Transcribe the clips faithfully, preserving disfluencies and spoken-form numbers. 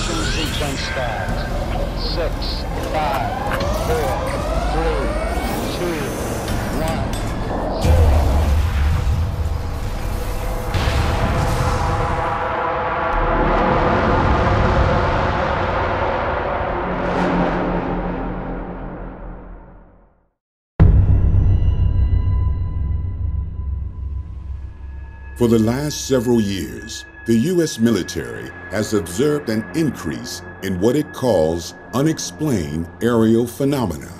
Ignition sequence starts. Six, five, four, three, two, one, zero. For the last several years, the U S military has observed an increase in what it calls unexplained aerial phenomena.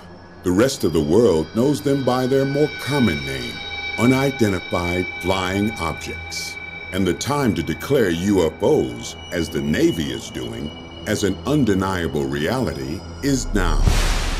The rest of the world knows them by their more common name, unidentified flying objects. And the time to declare U F Os, as the Navy is doing, as an undeniable reality is now.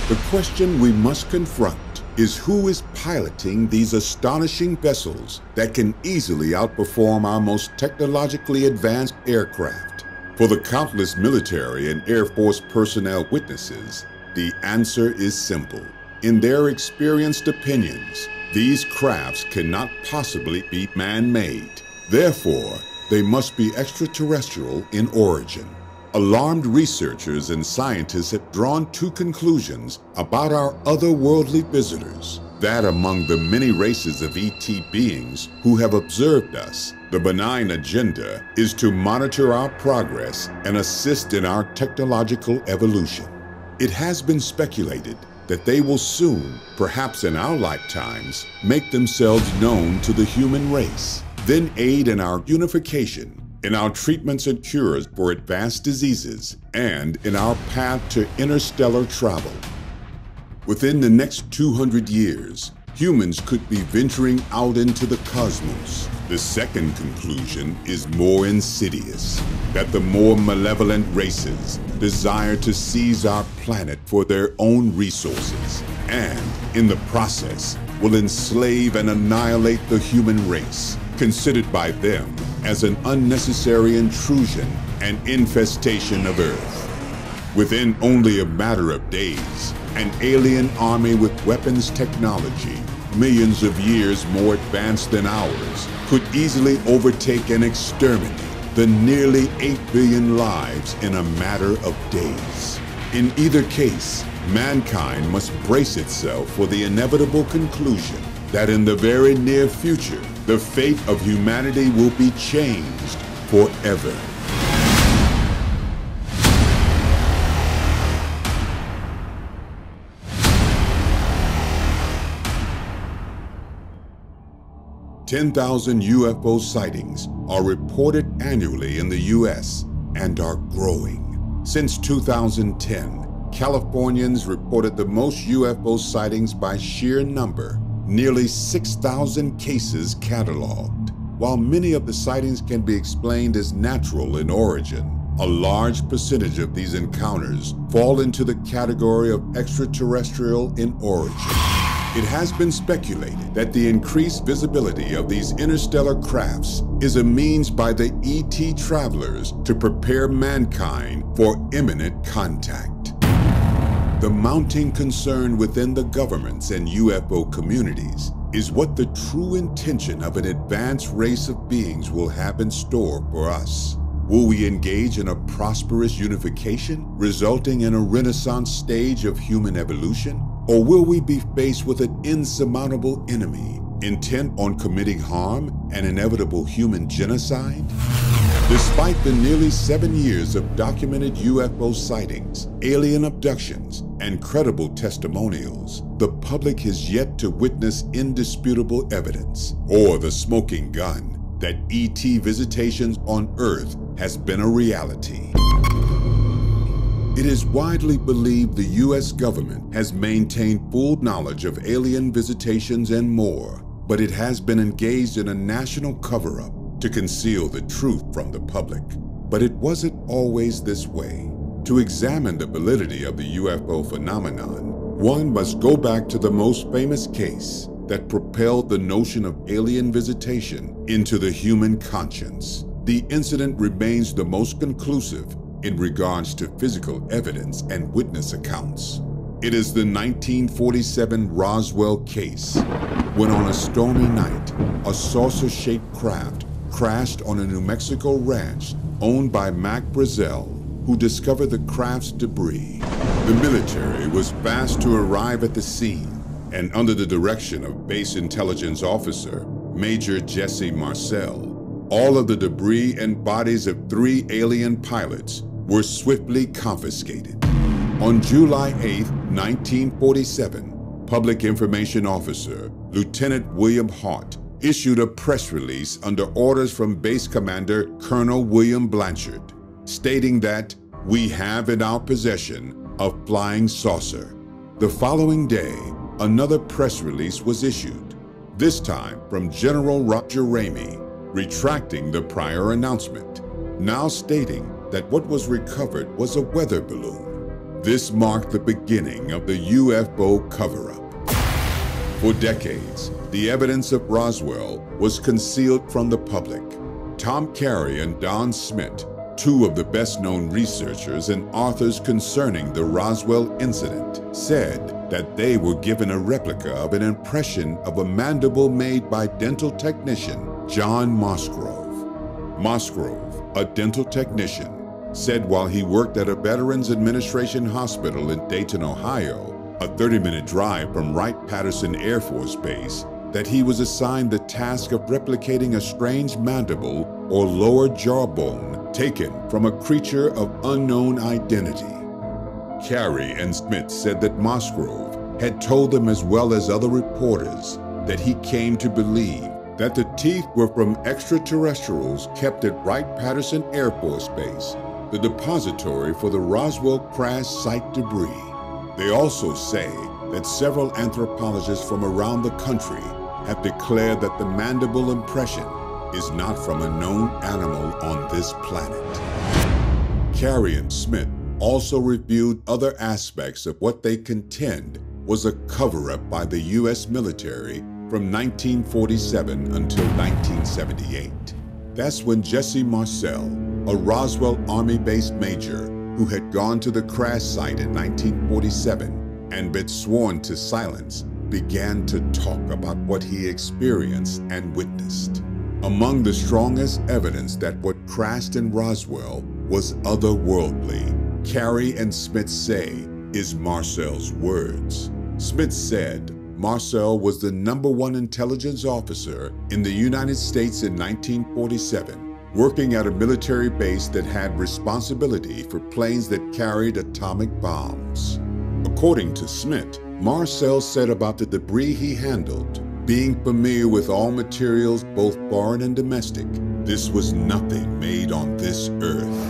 The question we must confront is who is piloting these astonishing vessels that can easily outperform our most technologically advanced aircraft? For the countless military and Air Force personnel witnesses, the answer is simple. In their experienced opinions, these crafts cannot possibly be man-made. Therefore, they must be extraterrestrial in origin. Alarmed researchers and scientists have drawn two conclusions about our otherworldly visitors. That among the many races of E T beings who have observed us, the benign agenda is to monitor our progress and assist in our technological evolution. It has been speculated that they will soon, perhaps in our lifetimes, make themselves known to the human race, then aid in our unification, in our treatments and cures for advanced diseases, and in our path to interstellar travel. Within the next two hundred years, humans could be venturing out into the cosmos. The second conclusion is more insidious, that the more malevolent races desire to seize our planet for their own resources, and in the process, will enslave and annihilate the human race, considered by them as an unnecessary intrusion and infestation of Earth. Within only a matter of days, an alien army with weapons technology, millions of years more advanced than ours, could easily overtake and exterminate the nearly eight billion lives in a matter of days. In either case, mankind must brace itself for the inevitable conclusion that in the very near future, the fate of humanity will be changed forever. ten thousand U F O sightings are reported annually in the U S and are growing. Since two thousand ten, Californians reported the most U F O sightings by sheer number. Nearly six thousand cases cataloged. While many of the sightings can be explained as natural in origin, a large percentage of these encounters fall into the category of extraterrestrial in origin. It has been speculated that the increased visibility of these interstellar crafts is a means by the E T travelers to prepare mankind for imminent contact. The mounting concern within the governments and U F O communities is what the true intention of an advanced race of beings will have in store for us. Will we engage in a prosperous unification, resulting in a renaissance stage of human evolution? Or will we be faced with an insurmountable enemy, intent on committing harm and inevitable human genocide? Despite the nearly seven years of documented U F O sightings, alien abductions, and credible testimonials, the public has yet to witness indisputable evidence, or the smoking gun, that E T visitations on Earth has been a reality. It is widely believed the U S government has maintained full knowledge of alien visitations and more, but it has been engaged in a national cover-up to conceal the truth from the public. But it wasn't always this way. To examine the validity of the U F O phenomenon, one must go back to the most famous case that propelled the notion of alien visitation into the human conscience. The incident remains the most conclusive in regards to physical evidence and witness accounts. It is the nineteen forty-seven Roswell case, when on a stormy night, a saucer-shaped craft crashed on a New Mexico ranch owned by Mac Brazel, who discovered the craft's debris. The military was fast to arrive at the scene, and under the direction of base intelligence officer Major Jesse Marcel, all of the debris and bodies of three alien pilots were swiftly confiscated. On July eighth, nineteen forty-seven, Public Information Officer Lieutenant William Hart issued a press release under orders from Base Commander Colonel William Blanchard, stating that we have in our possession a flying saucer. The following day, another press release was issued, this time from General Roger Ramey, retracting the prior announcement, now stating that what was recovered was a weather balloon. This marked the beginning of the U F O cover-up. For decades, the evidence of Roswell was concealed from the public. Tom Carey and Don Smith, two of the best-known researchers and authors concerning the Roswell incident, said that they were given a replica of an impression of a mandible made by dental technician John Mosgrove. Mosgrove, a dental technician, said while he worked at a Veterans Administration hospital in Dayton, Ohio, a thirty-minute drive from Wright-Patterson Air Force Base, that he was assigned the task of replicating a strange mandible or lower jawbone taken from a creature of unknown identity. Carey and Smith said that Mosgrove had told them, as well as other reporters, that he came to believe that the teeth were from extraterrestrials kept at Wright-Patterson Air Force Base, the depository for the Roswell crash site debris. They also say that several anthropologists from around the country have declared that the mandible impression is not from a known animal on this planet. Carey and Smith also reviewed other aspects of what they contend was a cover-up by the U S military from nineteen forty-seven until nineteen seventy-eight. That's when Jesse Marcel, a Roswell Army-based major, who had gone to the crash site in nineteen forty-seven and been sworn to silence, began to talk about what he experienced and witnessed. Among the strongest evidence that what crashed in Roswell was otherworldly, Carey and Smith say, is Marcel's words. Smith said Marcel was the number one intelligence officer in the United States in nineteen forty-seven, working at a military base that had responsibility for planes that carried atomic bombs. According to Smith, Marcel said about the debris he handled, being familiar with all materials, both foreign and domestic, this was nothing made on this earth.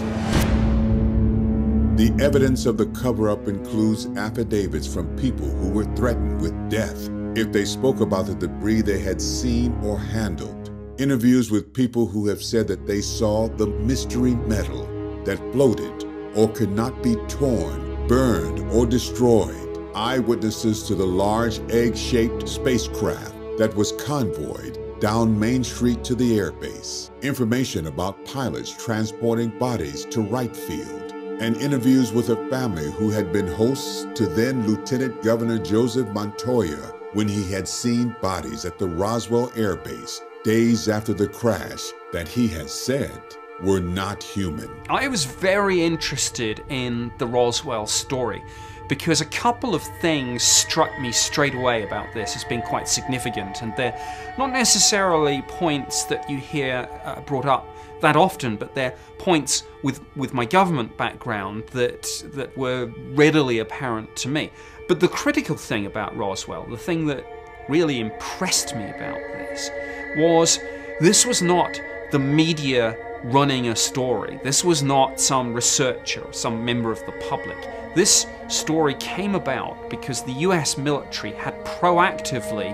The evidence of the cover-up includes affidavits from people who were threatened with death if they spoke about the debris they had seen or handled. Interviews with people who have said that they saw the mystery metal that floated or could not be torn, burned, or destroyed. Eyewitnesses to the large egg-shaped spacecraft that was convoyed down Main Street to the airbase. Information about pilots transporting bodies to Wright Field. And interviews with a family who had been hosts to then Lieutenant Governor Joseph Montoya when he had seen bodies at the Roswell airbase days after the crash that he has said were not human. I was very interested in the Roswell story because a couple of things struck me straight away about this as being quite significant, and they're not necessarily points that you hear uh, brought up that often, but they're points with, with my government background that, that were readily apparent to me. But the critical thing about Roswell, the thing that really impressed me about this, was this was not the media running a story. This was not some researcher, some member of the public. This story came about because the U S military had proactively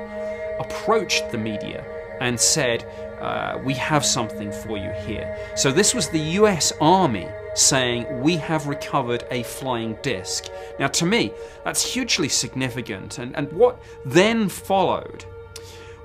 approached the media and said, uh, we have something for you here. So this was the U S Army saying, we have recovered a flying disc. Now to me, that's hugely significant, and, and what then followed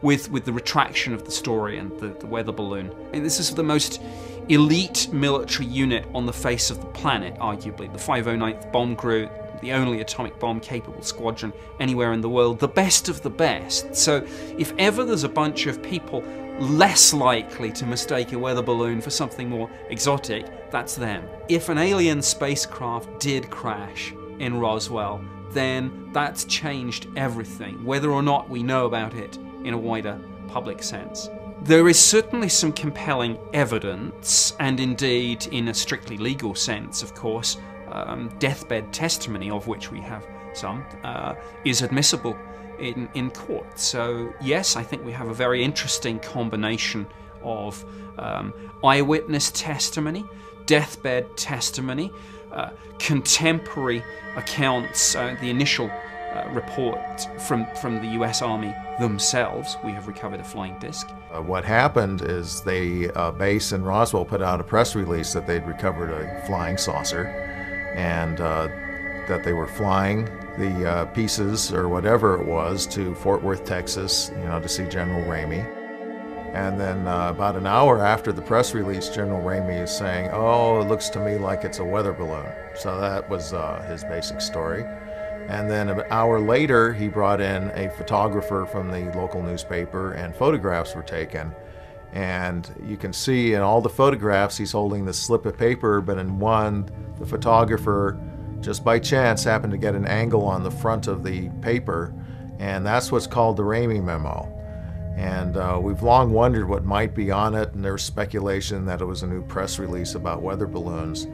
With, with the retraction of the story and the, the weather balloon. And this is the most elite military unit on the face of the planet, arguably. The five oh ninth Bomb Group, the only atomic bomb capable squadron anywhere in the world, the best of the best. So if ever there's a bunch of people less likely to mistake a weather balloon for something more exotic, that's them. If an alien spacecraft did crash in Roswell, then that's changed everything, whether or not we know about it in a wider public sense. There is certainly some compelling evidence, and indeed, in a strictly legal sense, of course, um, deathbed testimony, of which we have some, uh, is admissible in, in court. So yes, I think we have a very interesting combination of um, eyewitness testimony, deathbed testimony, uh, contemporary accounts, uh, the initial Uh, report from, from the U S Army themselves. We have recovered a flying disc. Uh, what happened is the uh, base in Roswell put out a press release that they'd recovered a flying saucer and uh, that they were flying the uh, pieces or whatever it was to Fort Worth, Texas, you know, to see General Ramey. And then uh, about an hour after the press release, General Ramey is saying, "Oh, it looks to me like it's a weather balloon." So that was uh, his basic story. And then an hour later, he brought in a photographer from the local newspaper, and photographs were taken. And you can see in all the photographs, he's holding this slip of paper, but in one, the photographer, just by chance, happened to get an angle on the front of the paper, and that's what's called the Ramey Memo. And uh, we've long wondered what might be on it, and there's speculation that it was a new press release about weather balloons.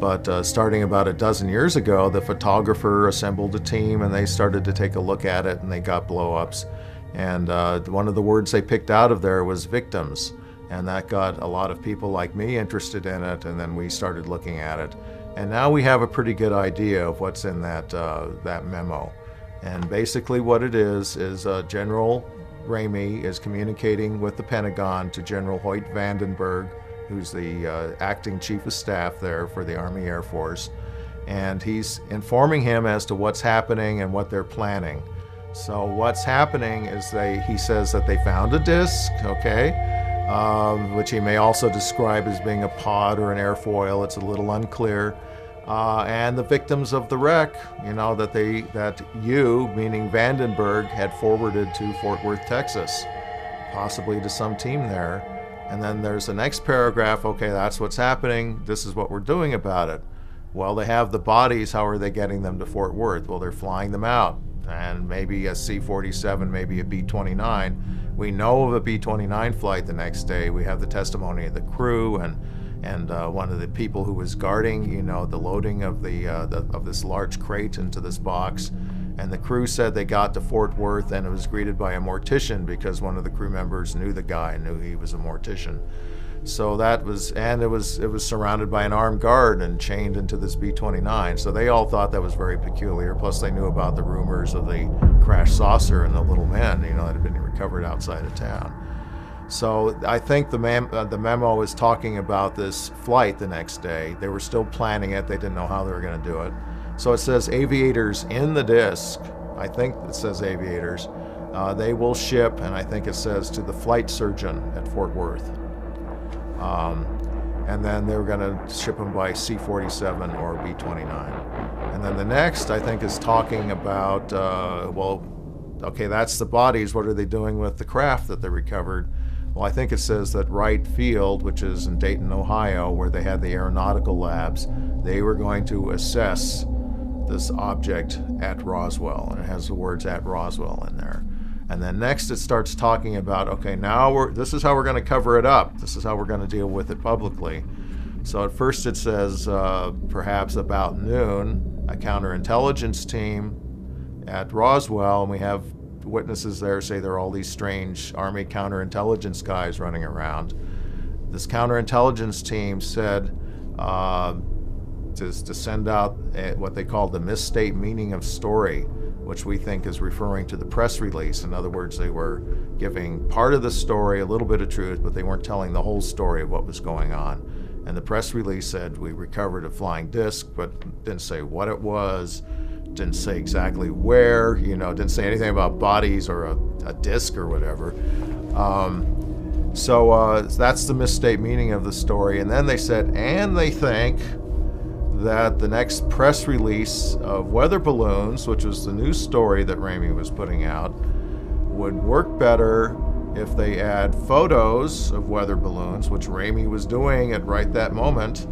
But uh, starting about a dozen years ago, the photographer assembled a team and they started to take a look at it, and they got blow-ups. And uh, one of the words they picked out of there was victims. And that got a lot of people like me interested in it, and then we started looking at it. And now we have a pretty good idea of what's in that, uh, that memo. And basically what it is, is uh, General Ramey is communicating with the Pentagon to General Hoyt Vandenberg, who's the uh, acting chief of staff there for the Army Air Force, and he's informing him as to what's happening and what they're planning. So what's happening is they, he says that they found a disc, okay, um, which he may also describe as being a pod or an airfoil, it's a little unclear, uh, and the victims of the wreck, you know, that they, that you, meaning Vandenberg, had forwarded to Fort Worth, Texas, possibly to some team there. And then there's the next paragraph, okay, that's what's happening, this is what we're doing about it. Well, they have the bodies, how are they getting them to Fort Worth? Well, they're flying them out, and maybe a C forty-seven, maybe a B twenty-nine. We know of a B twenty-nine flight the next day. We have the testimony of the crew and, and uh, one of the people who was guarding, you know, the loading of, the, uh, the, of this large crate into this box. And the crew said they got to Fort Worth and it was greeted by a mortician, because one of the crew members knew the guy and knew he was a mortician. So that was, and it was, it was surrounded by an armed guard and chained into this B twenty-nine. So they all thought that was very peculiar. Plus they knew about the rumors of the crashed saucer and the little men, you know, that had been recovered outside of town. So I think the, mem uh, the memo was talking about this flight the next day. They were still planning it. They didn't know how they were going to do it. So it says aviators in the disc, I think it says aviators, uh, they will ship, and I think it says to the flight surgeon at Fort Worth. Um, and then they're going to ship them by C forty-seven or B twenty-nine. And then the next, I think, is talking about, uh, well, okay, that's the bodies, what are they doing with the craft that they recovered? Well, I think it says that Wright Field, which is in Dayton, Ohio, where they had the aeronautical labs, they were going to assess this object at Roswell, and it has the words "at Roswell" in there. And then next it starts talking about, okay, now we're, this is how we're going to cover it up, this is how we're going to deal with it publicly. So at first it says uh, perhaps about noon, a counterintelligence team at Roswell, and we have witnesses there say there are all these strange Army counterintelligence guys running around. This counterintelligence team said uh, to, to send out a, what they call the misstate meaning of story, which we think is referring to the press release. In other words, they were giving part of the story, a little bit of truth, but they weren't telling the whole story of what was going on. And the press release said, we recovered a flying disc, but didn't say what it was, didn't say exactly where, you know, didn't say anything about bodies or a, a disc or whatever. Um, so uh, that's the misstate meaning of the story. And then they said, and they think that the next press release of weather balloons, which was the news story that Ramey was putting out, would work better If they add photos of weather balloons, which Ramey was doing at right that moment,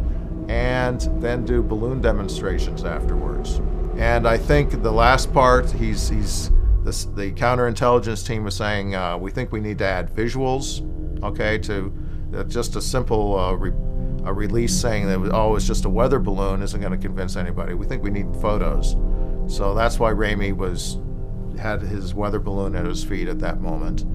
and then do balloon demonstrations afterwards. And I think the last part, he's, he's this, the counterintelligence team was saying, uh, we think we need to add visuals, okay, to uh, just a simple uh, re a release saying that, oh, it's just a weather balloon isn't going to convince anybody. We think we need photos. So that's why Ramey was, had his weather balloon at his feet at that moment.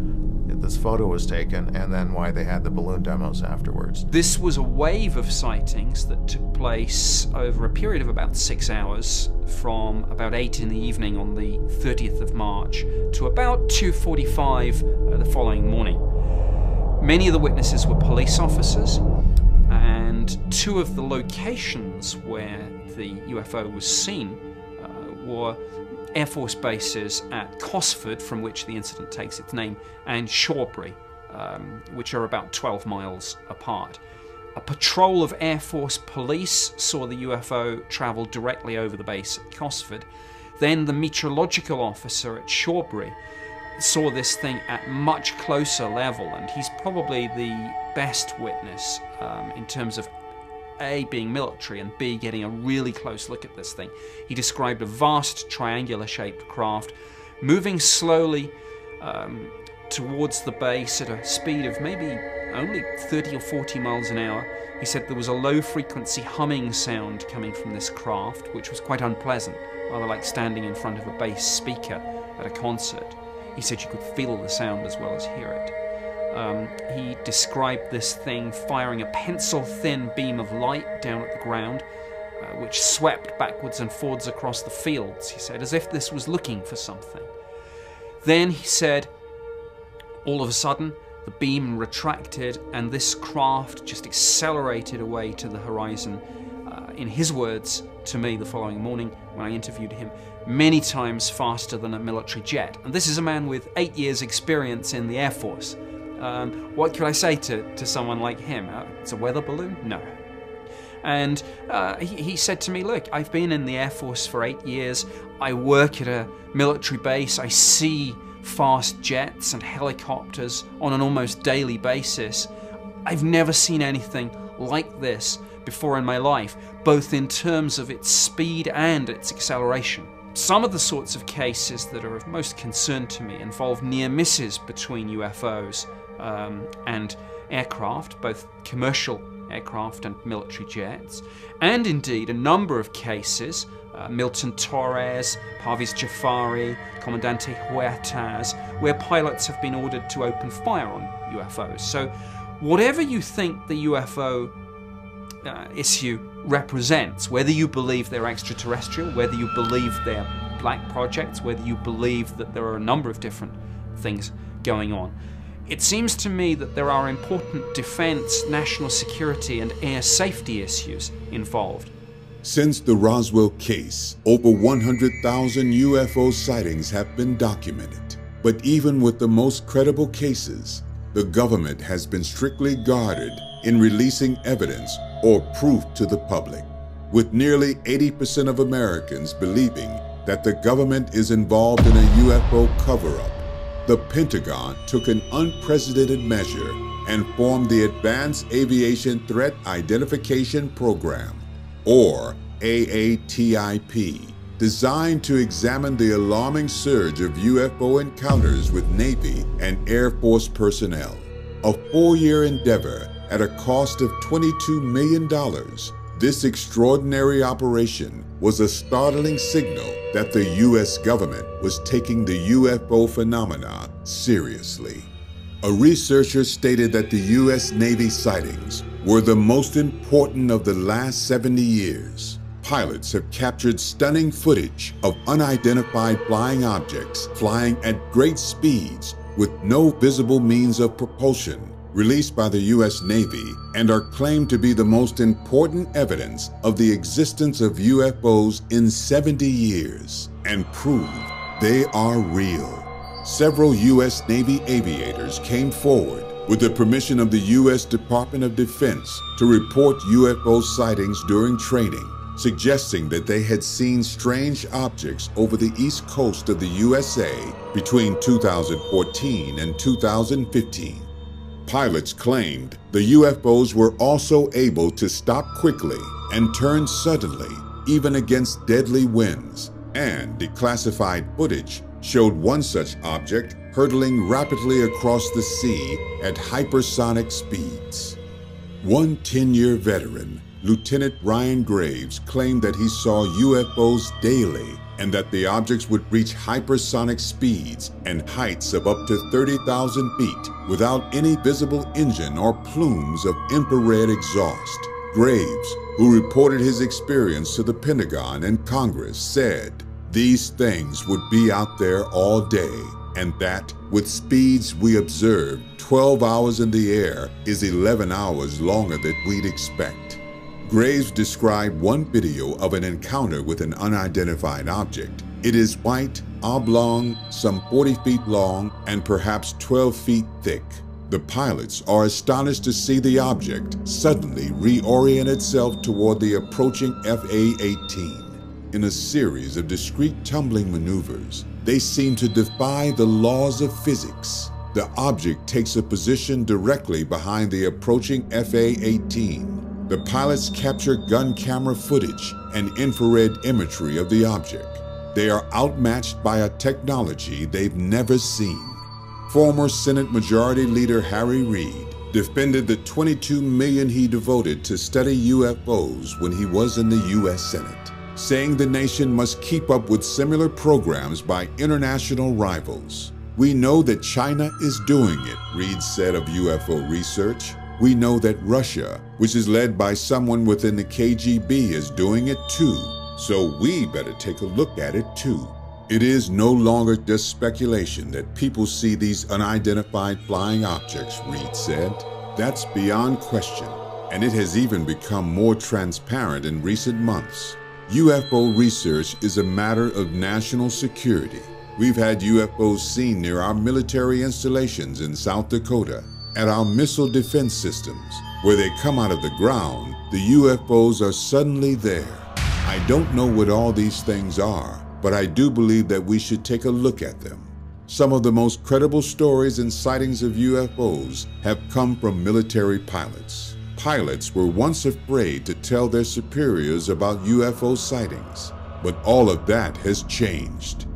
This photo was taken, and then why they had the balloon demos afterwards. This was a wave of sightings that took place over a period of about six hours from about eight in the evening on the thirtieth of March to about two forty-five the following morning. Many of the witnesses were police officers, and two of the locations where the U F O was seen uh, were Air Force bases at Cosford, from which the incident takes its name, and Shawbury, um, which are about twelve miles apart. A patrol of Air Force police saw the U F O travel directly over the base at Cosford. Then the meteorological officer at Shawbury saw this thing at much closer level, and he's probably the best witness um, in terms of A, being military, and B, getting a really close look at this thing. He described a vast triangular-shaped craft moving slowly um, towards the base at a speed of maybe only thirty or forty miles an hour. He said there was a low-frequency humming sound coming from this craft, which was quite unpleasant, rather like standing in front of a bass speaker at a concert. He said you could feel the sound as well as hear it. Um, he described this thing firing a pencil-thin beam of light down at the ground, uh, which swept backwards and forwards across the fields, he said, as if this was looking for something. Then, he said, all of a sudden, the beam retracted and this craft just accelerated away to the horizon. Uh, in his words to me the following morning when I interviewed him, many times faster than a military jet. And this is a man with eight years' experience in the Air Force. Um, what could I say to, to someone like him? Uh, it's a weather balloon? No. And uh, he, he said to me, look, I've been in the Air Force for eight years. I work at a military base. I see fast jets and helicopters on an almost daily basis. I've never seen anything like this before in my life, both in terms of its speed and its acceleration. Some of the sorts of cases that are of most concern to me involve near misses between U F Os um, and aircraft, both commercial aircraft and military jets, and indeed a number of cases, uh, Milton Torres, Parviz Jafari, Comandante Huertas, where pilots have been ordered to open fire on U F Os. So whatever you think the U F O uh, issue represents, whether you believe they're extraterrestrial, whether you believe they're black projects, whether you believe that there are a number of different things going on, it seems to me that there are important defense, national security, and air safety issues involved. Since the Roswell case, over one hundred thousand U F O sightings have been documented. But even with the most credible cases, the government has been strictly guarded in releasing evidence or proof to the public, with nearly eighty percent of Americans believing that the government is involved in a U F O cover-up. The Pentagon took an unprecedented measure and formed the Advanced Aviation Threat Identification Program, or A A T I P, designed to examine the alarming surge of U F O encounters with Navy and Air Force personnel. A four-year endeavor at a cost of twenty-two million dollars, this extraordinary operation was a startling signal that the U S government was taking the U F O phenomena seriously. A researcher stated that the U S Navy sightings were the most important of the last seventy years. Pilots have captured stunning footage of unidentified flying objects flying at great speeds with no visible means of propulsion, released by the U S Navy, and are claimed to be the most important evidence of the existence of U F Os in seventy years, and prove they are real. Several U S Navy aviators came forward with the permission of the U S Department of Defense to report U F O sightings during training, suggesting that they had seen strange objects over the east coast of the U S A between two thousand fourteen and two thousand fifteen. Pilots claimed the U F Os were also able to stop quickly and turn suddenly, even against deadly winds, and declassified footage showed one such object hurtling rapidly across the sea at hypersonic speeds. One ten-year veteran, Lieutenant Ryan Graves, claimed that he saw U F Os daily and that the objects would reach hypersonic speeds and heights of up to thirty thousand feet without any visible engine or plumes of infrared exhaust. Graves, who reported his experience to the Pentagon and Congress, said, "These things would be out there all day, and that, with speeds we observed, twelve hours in the air is eleven hours longer than we'd expect." Graves described one video of an encounter with an unidentified object. It is white, oblong, some forty feet long, and perhaps twelve feet thick. The pilots are astonished to see the object suddenly reorient itself toward the approaching F A eighteen. In a series of discrete tumbling maneuvers, they seem to defy the laws of physics. The object takes a position directly behind the approaching F A eighteen. The pilots capture gun camera footage and infrared imagery of the object. They are outmatched by a technology they've never seen. Former Senate Majority Leader Harry Reid defended the twenty-two million dollars he devoted to study U F Os when he was in the U S Senate, saying the nation must keep up with similar programs by international rivals. "We know that China is doing it," Reid said of U F O research. "We know that Russia, which is led by someone within the K G B, is doing it too. So we better take a look at it too." It is no longer just speculation that people see these unidentified flying objects, Reid said. That's beyond question, and it has even become more transparent in recent months. U F O research is a matter of national security. We've had U F Os seen near our military installations in South Dakota, at our missile defense systems. Where they come out of the ground, the U F Os are suddenly there. I don't know what all these things are, but I do believe that we should take a look at them. Some of the most credible stories and sightings of U F Os have come from military pilots. Pilots were once afraid to tell their superiors about U F O sightings, but all of that has changed.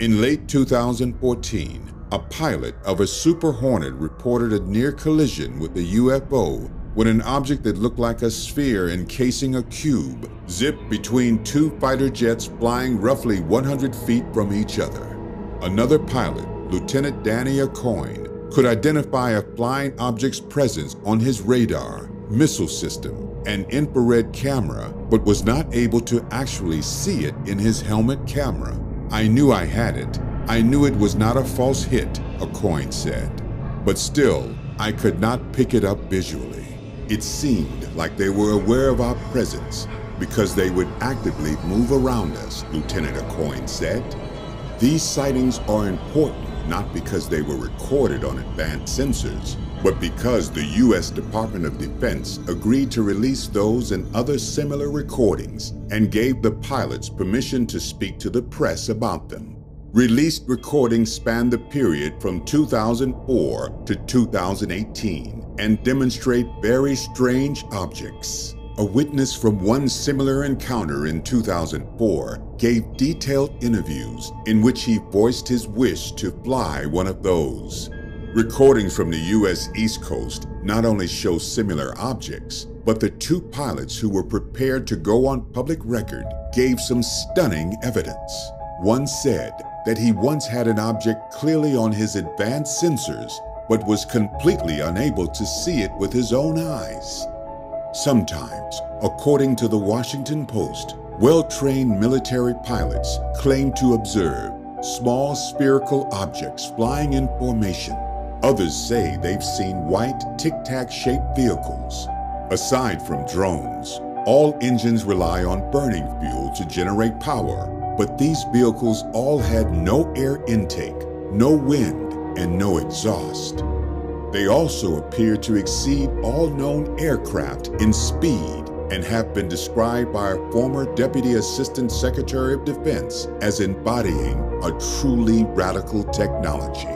In late two thousand fourteen, a pilot of a Super Hornet reported a near collision with a U F O when an object that looked like a sphere encasing a cube zipped between two fighter jets flying roughly one hundred feet from each other. Another pilot, Lieutenant Danny Accoin, could identify a flying object's presence on his radar, missile system, and infrared camera, but was not able to actually see it in his helmet camera. "I knew I had it. I knew it was not a false hit," Accoin said. "But still, I could not pick it up visually. It seemed like they were aware of our presence because they would actively move around us," Lieutenant Accoin said. These sightings are important not because they were recorded on advanced sensors, but because the U S Department of Defense agreed to release those and other similar recordings and gave the pilots permission to speak to the press about them. Released recordings span the period from two thousand four to two thousand eighteen. And demonstrate very strange objects. A witness from one similar encounter in two thousand four gave detailed interviews in which he voiced his wish to fly one of those. Recordings from the U S East Coast not only show similar objects, but the two pilots who were prepared to go on public record gave some stunning evidence. One said that he once had an object clearly on his advanced sensors but was completely unable to see it with his own eyes. Sometimes, according to the Washington Post, well-trained military pilots claim to observe small spherical objects flying in formation. Others say they've seen white, tic-tac-shaped vehicles. Aside from drones, all engines rely on burning fuel to generate power, but these vehicles all had no air intake, no wind, and no exhaust. They also appear to exceed all known aircraft in speed and have been described by our former Deputy Assistant Secretary of Defense as embodying a truly radical technology.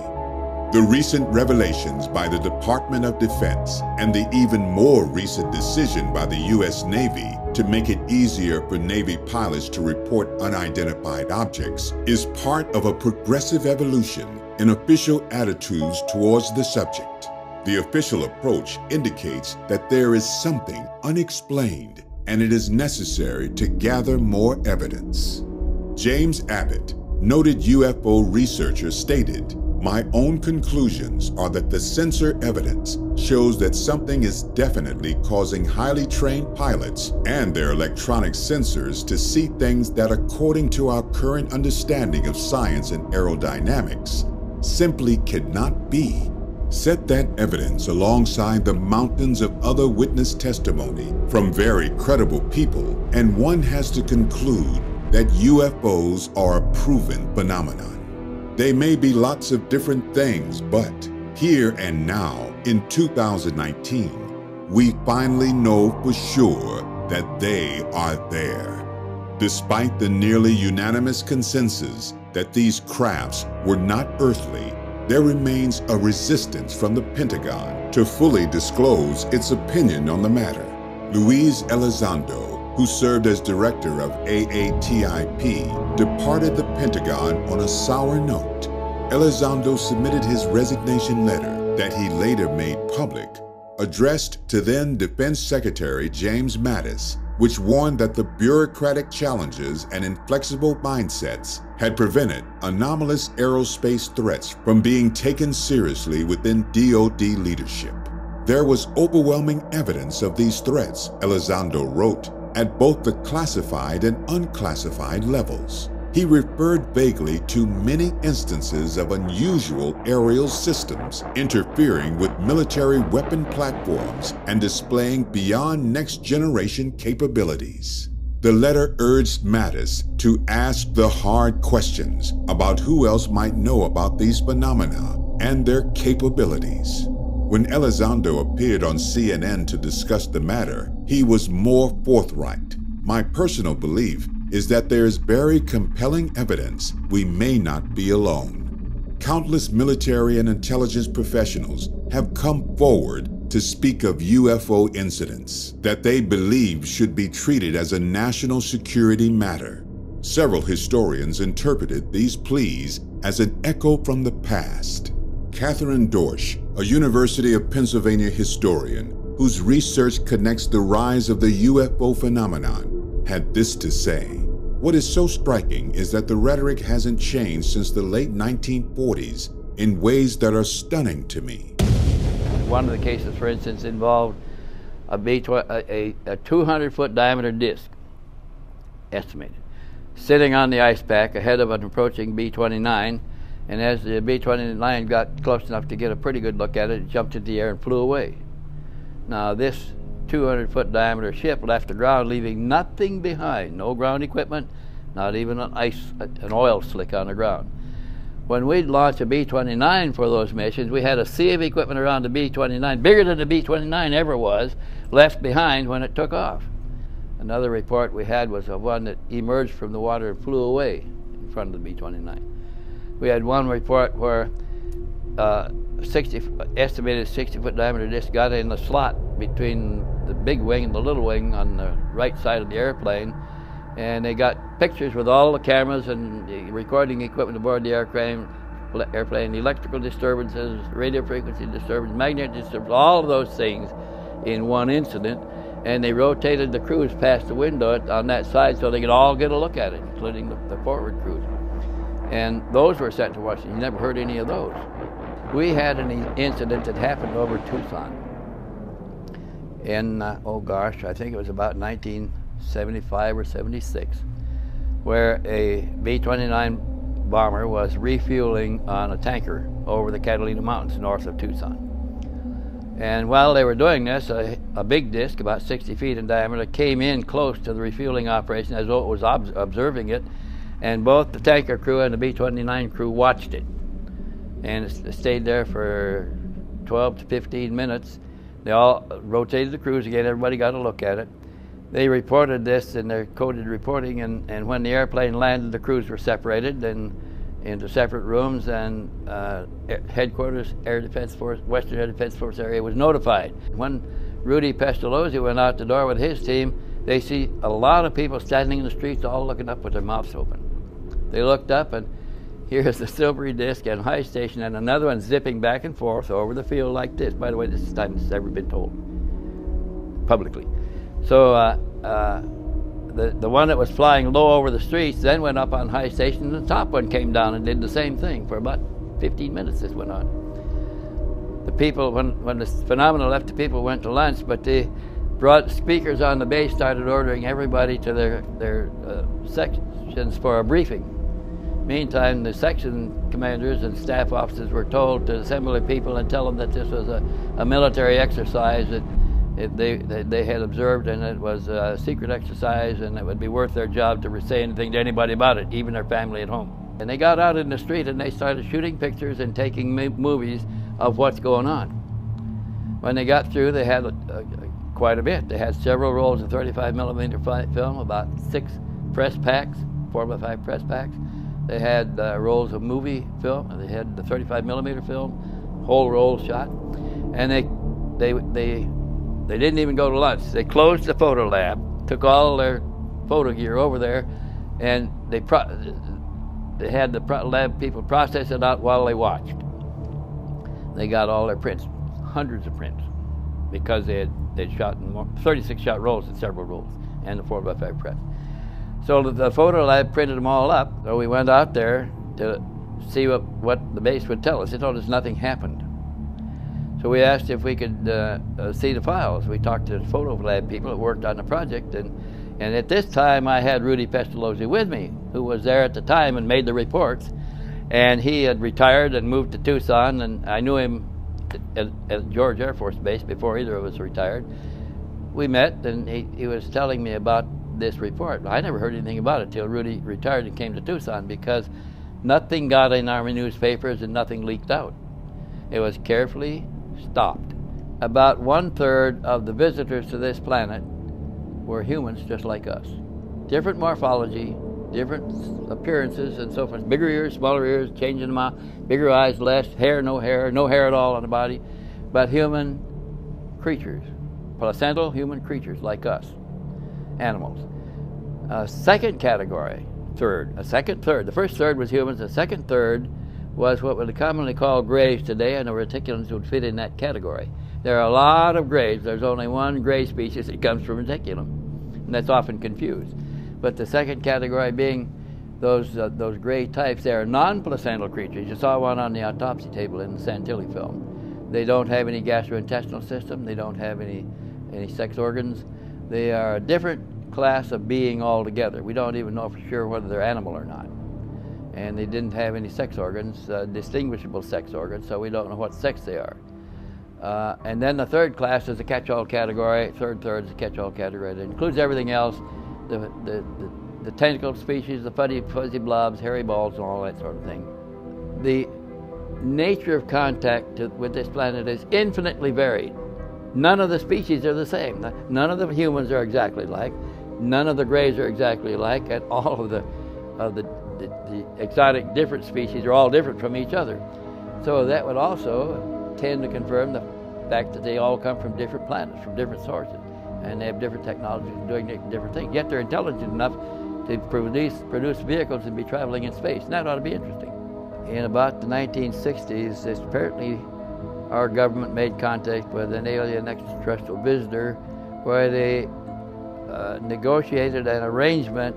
The recent revelations by the Department of Defense and the even more recent decision by the U S Navy to make it easier for Navy pilots to report unidentified objects is part of a progressive evolution in official attitudes towards the subject. The official approach indicates that there is something unexplained and it is necessary to gather more evidence. James Abbott, noted U F O researcher, stated, "My own conclusions are that the sensor evidence shows that something is definitely causing highly trained pilots and their electronic sensors to see things that, according to our current understanding of science and aerodynamics, simply cannot be." Set that evidence alongside the mountains of other witness testimony from very credible people, and one has to conclude that U F Os are a proven phenomenon. They may be lots of different things, but here and now, in two thousand nineteen, we finally know for sure that they are there. Despite the nearly unanimous consensus that these crafts were not earthly, there remains a resistance from the Pentagon to fully disclose its opinion on the matter. Luis Elizondo, who served as director of A A T I P, departed the Pentagon on a sour note. Elizondo submitted his resignation letter that he later made public, addressed to then Defense Secretary James Mattis, which warned that the bureaucratic challenges and inflexible mindsets had prevented anomalous aerospace threats from being taken seriously within D O D leadership. There was overwhelming evidence of these threats, Elizondo wrote, at both the classified and unclassified levels. He referred vaguely to many instances of unusual aerial systems interfering with military weapon platforms and displaying beyond next-generation capabilities. The letter urged Mattis to ask the hard questions about who else might know about these phenomena and their capabilities. When Elizondo appeared on C N N to discuss the matter, he was more forthright. "My personal belief is that there is very compelling evidence we may not be alone. Countless military and intelligence professionals have come forward to speak of U F O incidents that they believe should be treated as a national security matter." Several historians interpreted these pleas as an echo from the past. Catherine Dorsch, a University of Pennsylvania historian whose research connects the rise of the U F O phenomenon, had this to say, "What is so striking is that the rhetoric hasn't changed since the late nineteen forties in ways that are stunning to me." One of the cases, for instance, involved a two hundred foot diameter disc, estimated, sitting on the ice pack ahead of an approaching B twenty-nine, and as the B twenty-nine got close enough to get a pretty good look at it, it jumped into the air and flew away. Now this two hundred foot diameter ship left the ground, leaving nothing behind, no ground equipment, not even an ice, an oil slick on the ground. When we'd launch a B twenty-nine for those missions, we had a sea of equipment around the B twenty-nine, bigger than the B twenty-nine ever was, left behind when it took off. Another report we had was of one that emerged from the water and flew away in front of the B twenty-nine. We had one report where uh, sixty, estimated sixty foot diameter disc got in the slot between the big wing and the little wing on the right side of the airplane, and they got pictures with all the cameras and the recording equipment aboard the airplane, airplane electrical disturbances, radio frequency disturbance, magnetic disturbance, all of those things in one incident, and they rotated the crews past the window on that side so they could all get a look at it, including the, the forward crews. And those were sent to Washington. You never heard any of those. We had an incident that happened over Tucson in, uh, oh gosh, I think it was about nineteen seventy-five or seventy-six, where a B twenty-nine bomber was refueling on a tanker over the Catalina Mountains north of Tucson. And while they were doing this, a, a big disc, about sixty feet in diameter, came in close to the refueling operation as though it was ob observing it. And both the tanker crew and the B twenty-nine crew watched it. And it stayed there for twelve to fifteen minutes. They all rotated the crews again. Everybody got a look at it. They reported this in their coded reporting, and, and when the airplane landed, the crews were separated and into separate rooms, and uh, headquarters, Air Defense Force, Western Air Defense Force area was notified. When Rudy Pestalozzi went out the door with his team, they see a lot of people standing in the streets, all looking up with their mouths open. They looked up, and here's the silvery disc and high station, and another one zipping back and forth over the field like this. By the way, this is the time this has ever been told publicly. So uh, uh, the, the one that was flying low over the streets then went up on high station, and the top one came down and did the same thing. For about fifteen minutes this went on. The people, when, when this phenomenon left, the people went to lunch, but they brought speakers on the base, started ordering everybody to their, their uh, sections for a briefing. Meantime, the section commanders and staff officers were told to assemble the people and tell them that this was a, a military exercise that It, they, they, they had observed, and it was a secret exercise, and it would be worth their job to say anything to anybody about it, even their family at home. And they got out in the street and they started shooting pictures and taking movies of what's going on. When they got through, they had a, a, quite a bit. They had several rolls of thirty-five millimeter film, about six press packs, four by five press packs. They had uh, rolls of movie film, and they had the thirty-five millimeter film, whole roll shot, and they they they. They didn't even go to lunch. They closed the photo lab, took all their photo gear over there, and they pro they had the pro lab people process it out while they watched. They got all their prints, hundreds of prints, because they had they'd shot in more, thirty-six shot rolls and several rolls, and the four by five press. So the, the photo lab printed them all up. So we went out there to see what, what the base would tell us. They told us nothing happened. So we asked if we could uh, uh, see the files. We talked to the photo lab people that worked on the project, and, and at this time I had Rudy Pestalozzi with me, who was there at the time and made the reports, and he had retired and moved to Tucson, and I knew him at, at George Air Force Base before either of us retired. We met, and he, he was telling me about this report. I never heard anything about it till Rudy retired and came to Tucson, because nothing got in Army newspapers and nothing leaked out. It was carefully stopped. About one-third of the visitors to this planet were humans just like us. Different morphology, different appearances, and so forth. Bigger ears, smaller ears, changing them out, bigger eyes, less, hair, no hair, no hair at all on the body, but human creatures, placental human creatures like us, animals. A second category, third, a second third. The first third was humans, the second third was what would commonly call graves today, and the reticulans would fit in that category. There are a lot of graves. There's only one grave species that comes from reticulum, and that's often confused. But the second category being those uh, those gray types, they are non-placental creatures. You saw one on the autopsy table in the Santilli film. They don't have any gastrointestinal system. They don't have any any sex organs. They are a different class of being altogether. We don't even know for sure whether they're animal or not. And they didn't have any sex organs, uh, distinguishable sex organs, so we don't know what sex they are. Uh, and then the third class is a catch-all category. Third third is a catch-all category that includes everything else, the, the, the, the tentacled species, the fuzzy, fuzzy blobs, hairy balls, and all that sort of thing. The nature of contact to, with this planet is infinitely varied. None of the species are the same. None of the humans are exactly alike. None of the greys are exactly alike, and all of the, of the The, the exotic different species are all different from each other. So that would also tend to confirm the fact that they all come from different planets, from different sources, and they have different technologies doing different things, yet they're intelligent enough to produce, produce vehicles and be traveling in space. And that ought to be interesting. In about the nineteen sixties, apparently our government made contact with an alien extraterrestrial visitor where they uh, negotiated an arrangement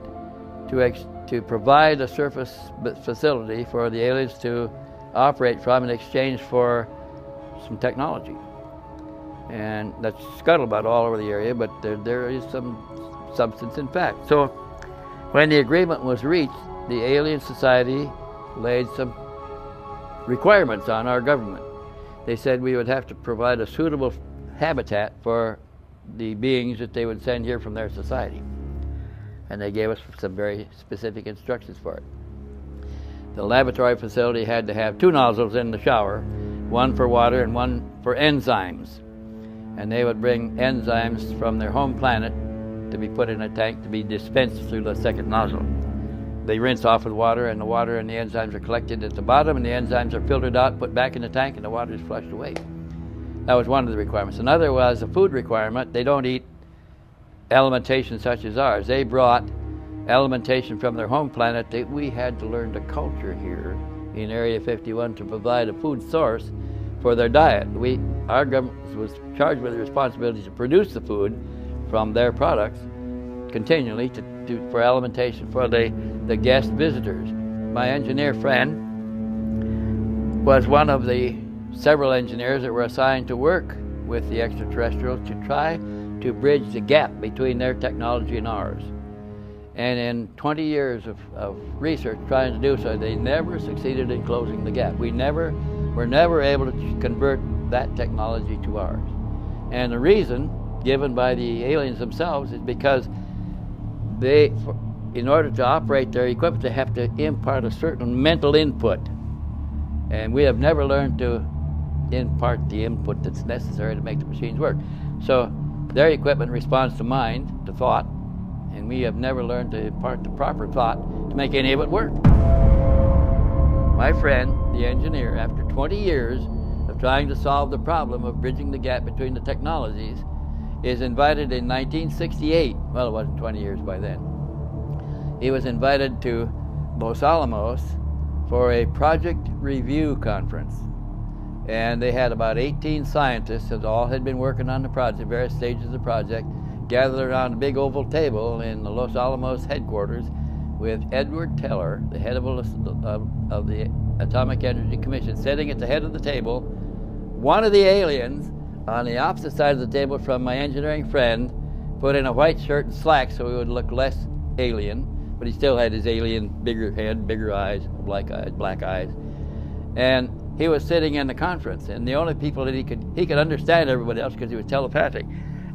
to ex to provide a surface facility for the aliens to operate from in exchange for some technology. And that's scuttlebutt all over the area, but there, there is some substance in fact. So when the agreement was reached, the Alien Society laid some requirements on our government. They said we would have to provide a suitable habitat for the beings that they would send here from their society. And they gave us some very specific instructions for it. The laboratory facility had to have two nozzles in the shower, one for water and one for enzymes. And they would bring enzymes from their home planet to be put in a tank to be dispensed through the second nozzle. They rinse off with water, and the water and the enzymes are collected at the bottom, and the enzymes are filtered out, put back in the tank, and the water is flushed away. That was one of the requirements. Another was a food requirement. They don't eat alimentation such as ours. They brought alimentation from their home planet that we had to learn to culture here in Area fifty-one to provide a food source for their diet. We, our government was charged with the responsibility to produce the food from their products continually to, to, for alimentation for the, the guest visitors. My engineer friend was one of the several engineers that were assigned to work with the extraterrestrials to try to bridge the gap between their technology and ours. And in twenty years of, of research trying to do so, they never succeeded in closing the gap. We never were never able to convert that technology to ours. And the reason given by the aliens themselves is because they, in order to operate their equipment, they have to impart a certain mental input. And we have never learned to impart the input that's necessary to make the machines work. So their equipment responds to mind, to thought, and we have never learned to impart the proper thought to make any of it work. My friend, the engineer, after twenty years of trying to solve the problem of bridging the gap between the technologies, is invited in nineteen sixty-eight, well, it wasn't twenty years by then. He was invited to Los Alamos for a project review conference. And they had about eighteen scientists that all had been working on the project, various stages of the project, gathered around a big oval table in the Los Alamos headquarters with Edward Teller, the head of, of, of the Atomic Energy Commission, sitting at the head of the table. One of the aliens on the opposite side of the table from my engineering friend put in a white shirt and slacks so he would look less alien, but he still had his alien bigger head, bigger eyes, black eyes, black eyes. And he was sitting in the conference, and the only people that he could, he could understand everybody else because he was telepathic.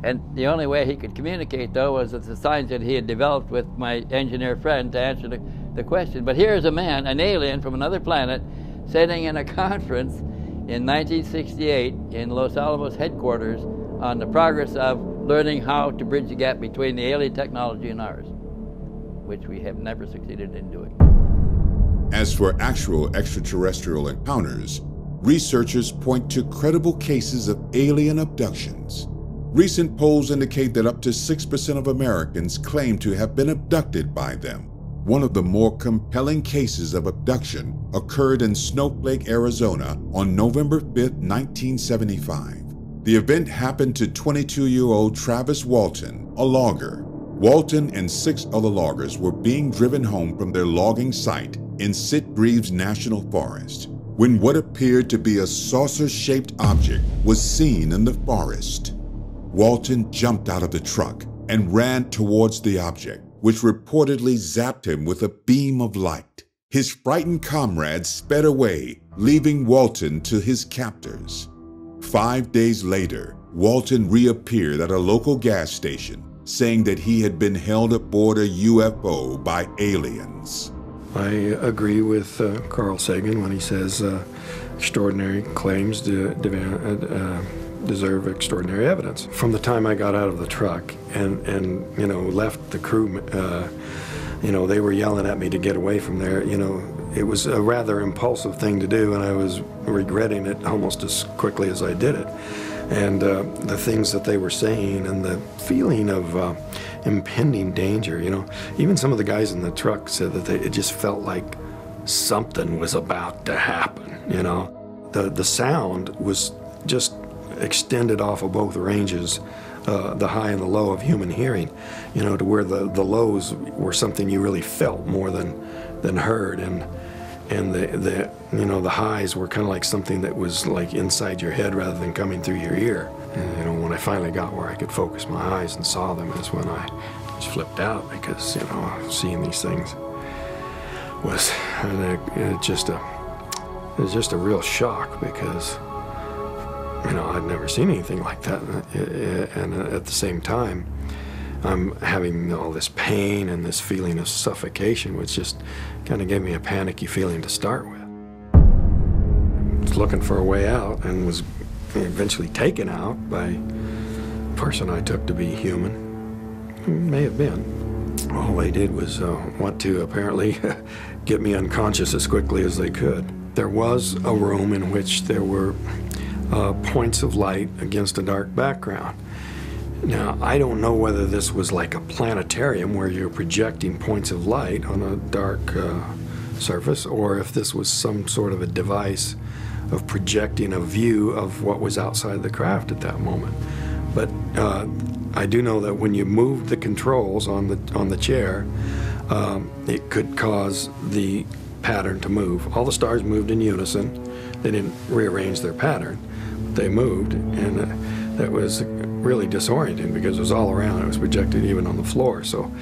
And the only way he could communicate, though, was with the science that he had developed with my engineer friend to answer the, the question. But here's a man, an alien from another planet, sitting in a conference in nineteen sixty-eight in Los Alamos headquarters on the progress of learning how to bridge the gap between the alien technology and ours, which we have never succeeded in doing. As for actual extraterrestrial encounters, researchers point to credible cases of alien abductions. Recent polls indicate that up to six percent of Americans claim to have been abducted by them. One of the more compelling cases of abduction occurred in Snowflake, Arizona on November fifth, nineteen seventy-five. The event happened to twenty-two-year-old Travis Walton, a logger. Walton and six other loggers were being driven home from their logging site in Sitgreaves National Forest when what appeared to be a saucer-shaped object was seen in the forest. Walton jumped out of the truck and ran towards the object, which reportedly zapped him with a beam of light. His frightened comrades sped away, leaving Walton to his captors. Five days later, Walton reappeared at a local gas station, saying that he had been held aboard a U F O by aliens. I agree with uh, Carl Sagan when he says uh, extraordinary claims de de uh, deserve extraordinary evidence. From the time I got out of the truck and, and you know, left the crew, uh, you know, they were yelling at me to get away from there. You know, it was a rather impulsive thing to do, and I was regretting it almost as quickly as I did it. And uh, the things that they were saying and the feeling of uh, impending danger, you know. Even some of the guys in the truck said that they, it just felt like something was about to happen, you know. The, the sound was just extended off of both ranges, uh, the high and the low of human hearing, you know, to where the, the lows were something you really felt more than than heard, and and the, the you know the highs were kind of like something that was like inside your head rather than coming through your ear. And you know, when I finally got where I could focus my eyes and saw them is when I just flipped out, because you know seeing these things was uh, just a it was just a real shock, because you know, I'd never seen anything like that, and at the same time, I'm having all this pain and this feeling of suffocation, which just kind of gave me a panicky feeling to start with. I was looking for a way out and was eventually taken out by a person I took to be human, May have been. All they did was uh, want to, apparently, get me unconscious as quickly as they could. There was a room in which there were uh, points of light against a dark background. Now, I don't know whether this was like a planetarium where you're projecting points of light on a dark uh, surface, or if this was some sort of a device of projecting a view of what was outside the craft at that moment. But uh, I do know that when you moved the controls on the, on the chair, um, it could cause the pattern to move. All the stars moved in unison. They didn't rearrange their pattern, but they moved, and uh, that was really disorienting because it was all around. It was projected even on the floor, so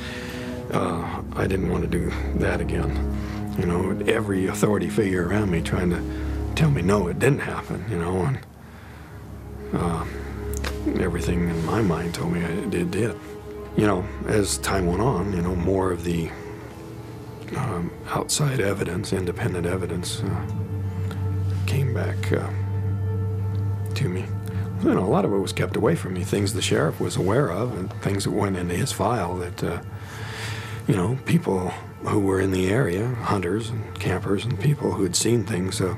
uh, I didn't want to do that again. You know, every authority figure around me trying to tell me, no, it didn't happen, you know, and uh, everything in my mind told me it did. You know, as time went on, you know, more of the um, outside evidence, independent evidence, uh, came back uh, to me. You know, a lot of it was kept away from me, things the sheriff was aware of and things that went into his file that, uh, you know, people who were in the area, hunters and campers and people who had seen things uh,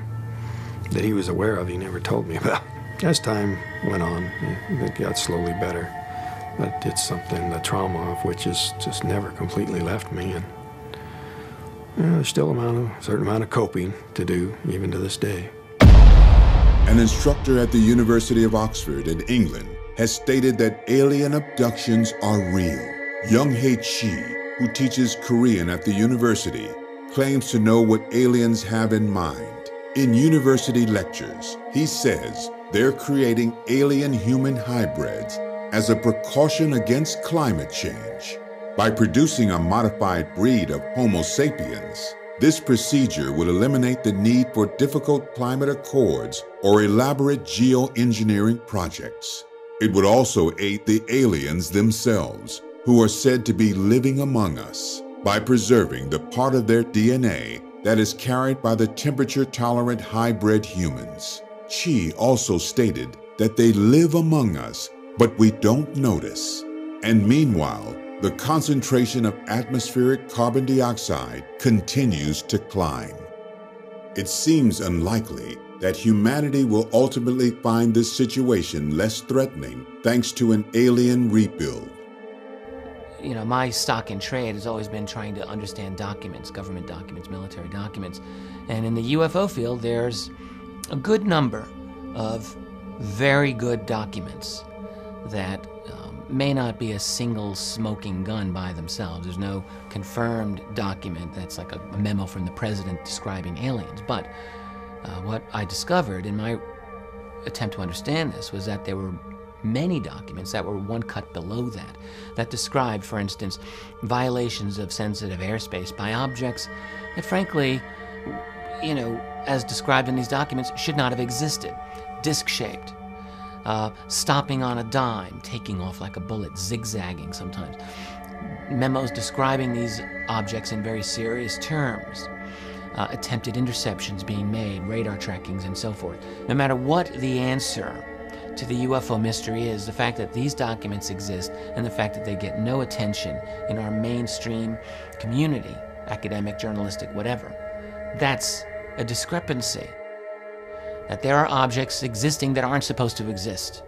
that he was aware of, he never told me about. As time went on, it got slowly better. But it's something, the trauma of which is just never completely left me. And you know, there's still a certain amount of coping to do, even to this day. An instructor at the University of Oxford in England has stated that alien abductions are real. Young-hae Chi, who teaches Korean at the university, claims to know what aliens have in mind. In university lectures, he says they're creating alien-human hybrids as a precaution against climate change. By producing a modified breed of Homo sapiens, this procedure would eliminate the need for difficult climate accords or elaborate geoengineering projects. It would also aid the aliens themselves, who are said to be living among us, by preserving the part of their D N A that is carried by the temperature-tolerant hybrid humans. Chi also stated that they live among us, but we don't notice. And meanwhile, the concentration of atmospheric carbon dioxide continues to climb. It seems unlikely that humanity will ultimately find this situation less threatening thanks to an alien rebuild. You know, my stock in trade has always been trying to understand documents, government documents, military documents. And in the U F O field, there's a good number of very good documents that may not be a single smoking gun by themselves. There's no confirmed document that's like a memo from the president describing aliens. But uh, what I discovered in my attempt to understand this was that there were many documents that were one cut below that, that described, for instance, violations of sensitive airspace by objects that, frankly, you know, as described in these documents, should not have existed. Disc-shaped. Uh, stopping on a dime, taking off like a bullet, zigzagging sometimes. Memos describing these objects in very serious terms. Uh, attempted interceptions being made, radar trackings, and so forth. No matter what the answer to the U F O mystery is, the fact that these documents exist and the fact that they get no attention in our mainstream community, academic, journalistic, whatever, that's a discrepancy. That there are objects existing that aren't supposed to exist.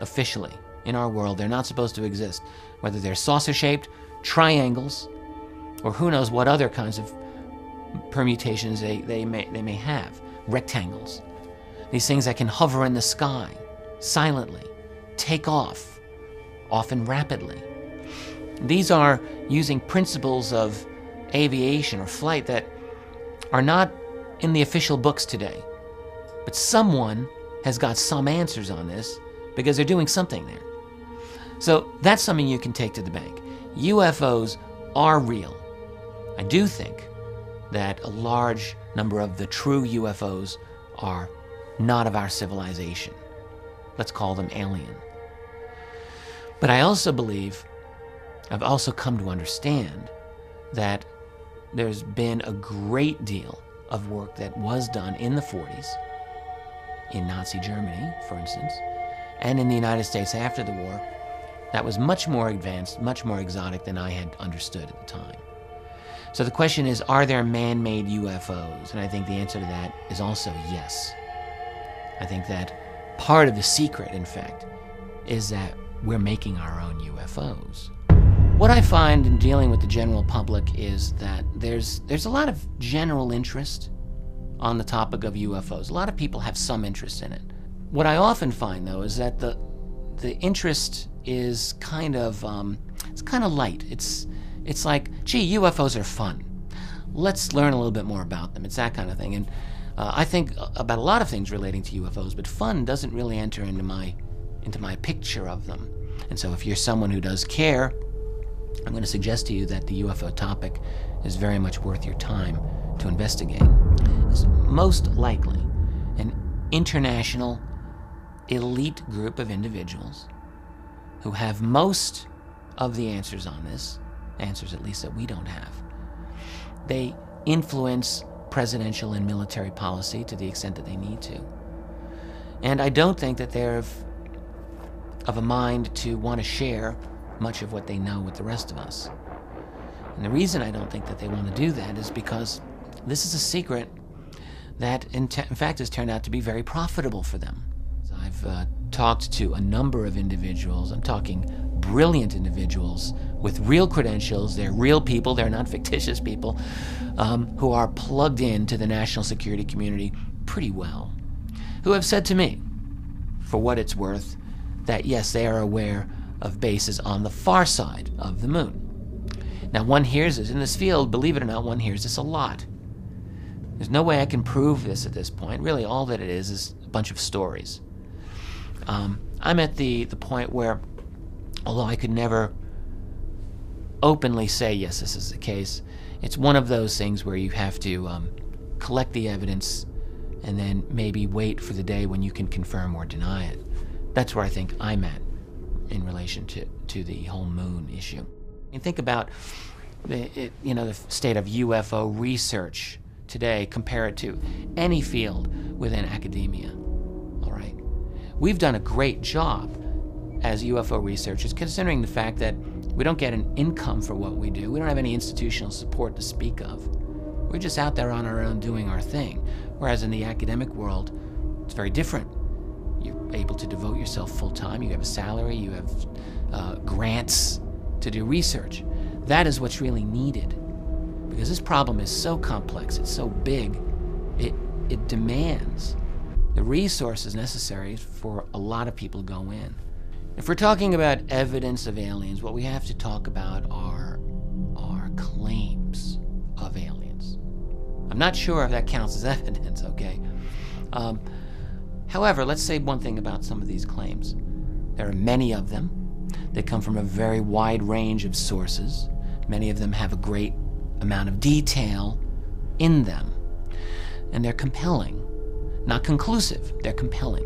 Officially, in our world, they're not supposed to exist. Whether they're saucer-shaped, triangles, or who knows what other kinds of permutations they, they, may, they may have. Rectangles. These things that can hover in the sky, silently, take off, often rapidly. These are using principles of aviation or flight that are not in the official books today. But someone has got some answers on this because they're doing something there. So that's something you can take to the bank. U F Os are real. I do think that a large number of the true U F Os are not of our civilization. Let's call them alien. But I also believe, I've also come to understand that there's been a great deal of work that was done in the forties, in Nazi Germany, for instance, and in the United States after the war, That was much more advanced, much more exotic than I had understood at the time. So the question is, are there man-made U F Os? And I think the answer to that is also yes. I think that part of the secret, in fact, is that we're making our own U F Os. What I find in dealing with the general public is that there's, there's a lot of general interest on the topic of U F Os. A lot of people have some interest in it. What I often find, though, is that the, the interest is kind of, um, it's kind of light. It's, it's like, gee, U F Os are fun. Let's learn a little bit more about them. It's that kind of thing. And uh, I think about a lot of things relating to U F Os, but fun doesn't really enter into my, into my picture of them. And so if you're someone who does care, I'm going to suggest to you that the U F O topic is very much worth your time to investigate. It's most likely an international elite group of individuals who have most of the answers on this, answers at least that we don't have. They influence presidential and military policy to the extent that they need to. And I don't think that they're of, of a mind to want to share much of what they know with the rest of us. And the reason I don't think that they want to do that is because this is a secret that in, in fact has turned out to be very profitable for them. I've uh, talked to a number of individuals. I'm talking brilliant individuals with real credentials. They're real people, they're not fictitious people, um, who are plugged into the national security community pretty well, who have said to me, for what it's worth, that yes, they are aware of bases on the far side of the moon. Now, one hears this in this field, believe it or not, one hears this a lot. There's no way I can prove this at this point. Really, all that it is is a bunch of stories. Um, I'm at the, the point where, although I could never openly say, yes, this is the case, it's one of those things where you have to um, collect the evidence and then maybe wait for the day when you can confirm or deny it. That's where I think I'm at in relation to, to the whole moon issue. And think about the, it, you know, the state of U F O research today, compare it to any field within academia. We've done a great job as U F O researchers, considering the fact that we don't get an income for what we do. We don't have any institutional support to speak of. We're just out there on our own doing our thing. Whereas in the academic world, it's very different. You're able to devote yourself full-time. You have a salary. You have uh, grants to do research. That is what's really needed, because this problem is so complex. It's so big. It, it demands the resources necessary for a lot of people to go in. If we're talking about evidence of aliens, what we have to talk about are, are claims of aliens. I'm not sure if that counts as evidence, okay? Um, however, let's say one thing about some of these claims. There are many of them. They come from a very wide range of sources. Many of them have a great amount of detail in them, and they're compelling. Not conclusive, they're compelling.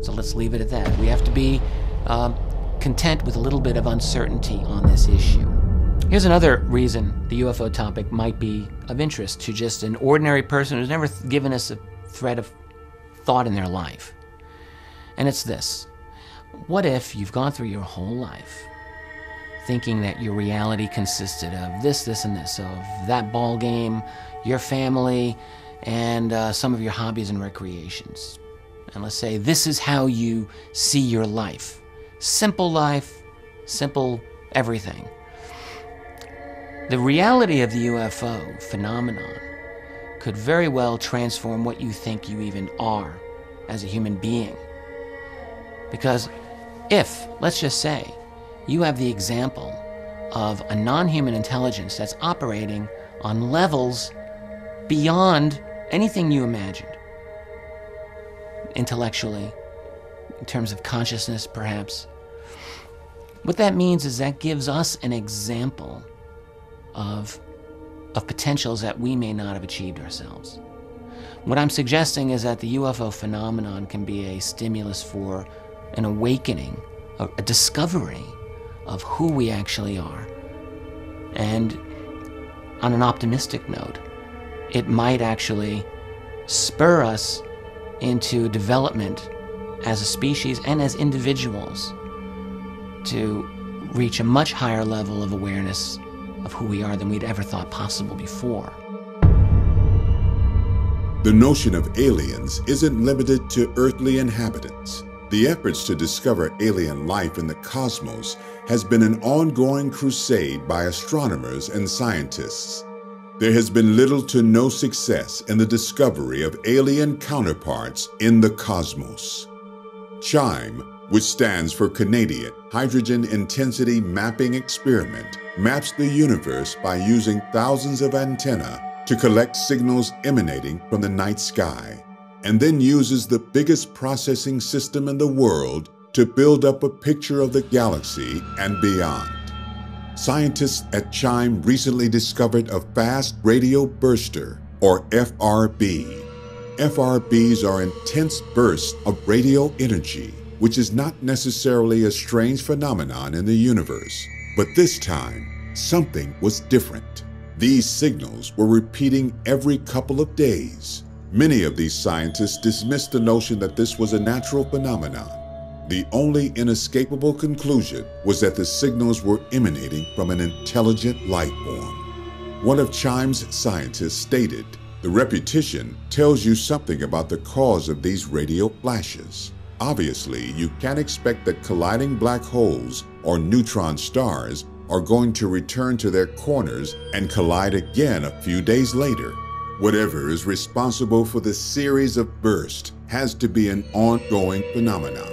So let's leave it at that. We have to be um, content with a little bit of uncertainty on this issue. Here's another reason the U F O topic might be of interest to just an ordinary person who's never given us a thread of thought in their life. And it's this. What if you've gone through your whole life thinking that your reality consisted of this, this, and this, of that ball game, your family, and uh, some of your hobbies and recreations. And let's say this is how you see your life. Simple life, simple everything. The reality of the U F O phenomenon could very well transform what you think you even are as a human being. Because if, let's just say, you have the example of a non-human intelligence that's operating on levels beyond anything you imagined, intellectually, in terms of consciousness, perhaps. What that means is that gives us an example of, of potentials that we may not have achieved ourselves. What I'm suggesting is that the U F O phenomenon can be a stimulus for an awakening, a, a discovery of who we actually are. And on an optimistic note, it might actually spur us into development as a species and as individuals to reach a much higher level of awareness of who we are than we'd ever thought possible before. The notion of aliens isn't limited to earthly inhabitants. The efforts to discover alien life in the cosmos has been an ongoing crusade by astronomers and scientists. There has been little to no success in the discovery of alien counterparts in the cosmos. CHIME, which stands for Canadian Hydrogen Intensity Mapping Experiment, maps the universe by using thousands of antennae to collect signals emanating from the night sky, and then uses the biggest processing system in the world to build up a picture of the galaxy and beyond. Scientists at CHIME recently discovered a fast radio burster, or F R B. F R Bs are intense bursts of radio energy, which is not necessarily a strange phenomenon in the universe. But this time, something was different. These signals were repeating every couple of days. Many of these scientists dismissed the notion that this was a natural phenomenon. The only inescapable conclusion was that the signals were emanating from an intelligent life form. One of CHIME's scientists stated, "The repetition tells you something about the cause of these radio flashes. Obviously, you can't expect that colliding black holes or neutron stars are going to return to their corners and collide again a few days later. Whatever is responsible for the series of bursts has to be an ongoing phenomenon.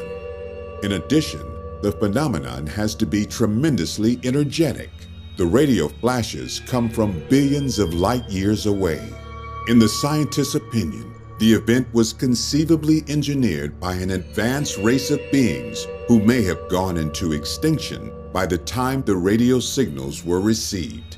In addition, the phenomenon has to be tremendously energetic. The radio flashes come from billions of light years away." In the scientist's opinion, the event was conceivably engineered by an advanced race of beings who may have gone into extinction by the time the radio signals were received.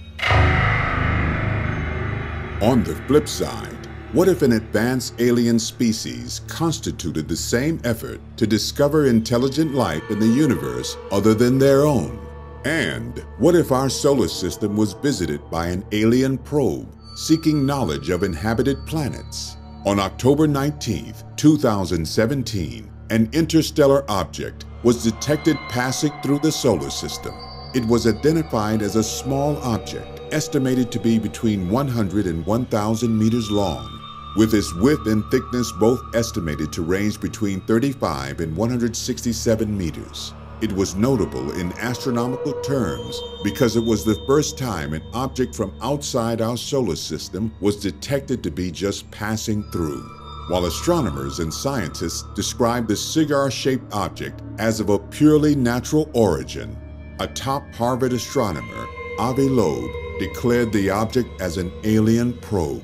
On the flip side, what if an advanced alien species constituted the same effort to discover intelligent life in the universe other than their own? And what if our solar system was visited by an alien probe seeking knowledge of inhabited planets? On October nineteenth, two thousand seventeen, an interstellar object was detected passing through the solar system. It was identified as a small object, estimated to be between one hundred and one thousand meters long, with its width and thickness both estimated to range between thirty-five and one hundred sixty-seven meters. It was notable in astronomical terms because it was the first time an object from outside our solar system was detected to be just passing through. While astronomers and scientists described the cigar-shaped object as of a purely natural origin, a top Harvard astronomer, Avi Loeb, declared the object as an alien probe.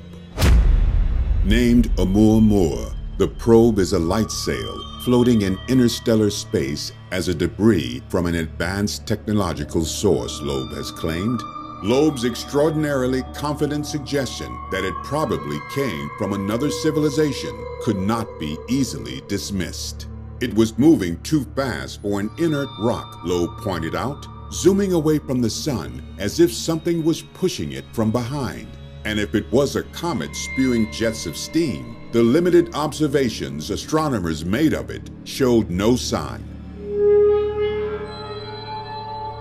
Named Oumuamua, the probe is a light sail floating in interstellar space as a debris from an advanced technological source, Loeb has claimed. Loeb's extraordinarily confident suggestion that it probably came from another civilization could not be easily dismissed. It was moving too fast for an inert rock, Loeb pointed out, zooming away from the sun as if something was pushing it from behind. And if it was a comet spewing jets of steam, the limited observations astronomers made of it showed no sign.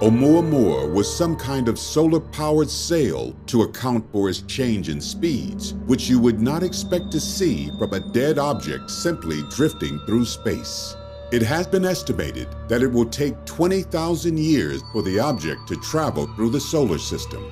Oumuamua was some kind of solar-powered sail to account for its change in speeds, which you would not expect to see from a dead object simply drifting through space. It has been estimated that it will take twenty thousand years for the object to travel through the solar system.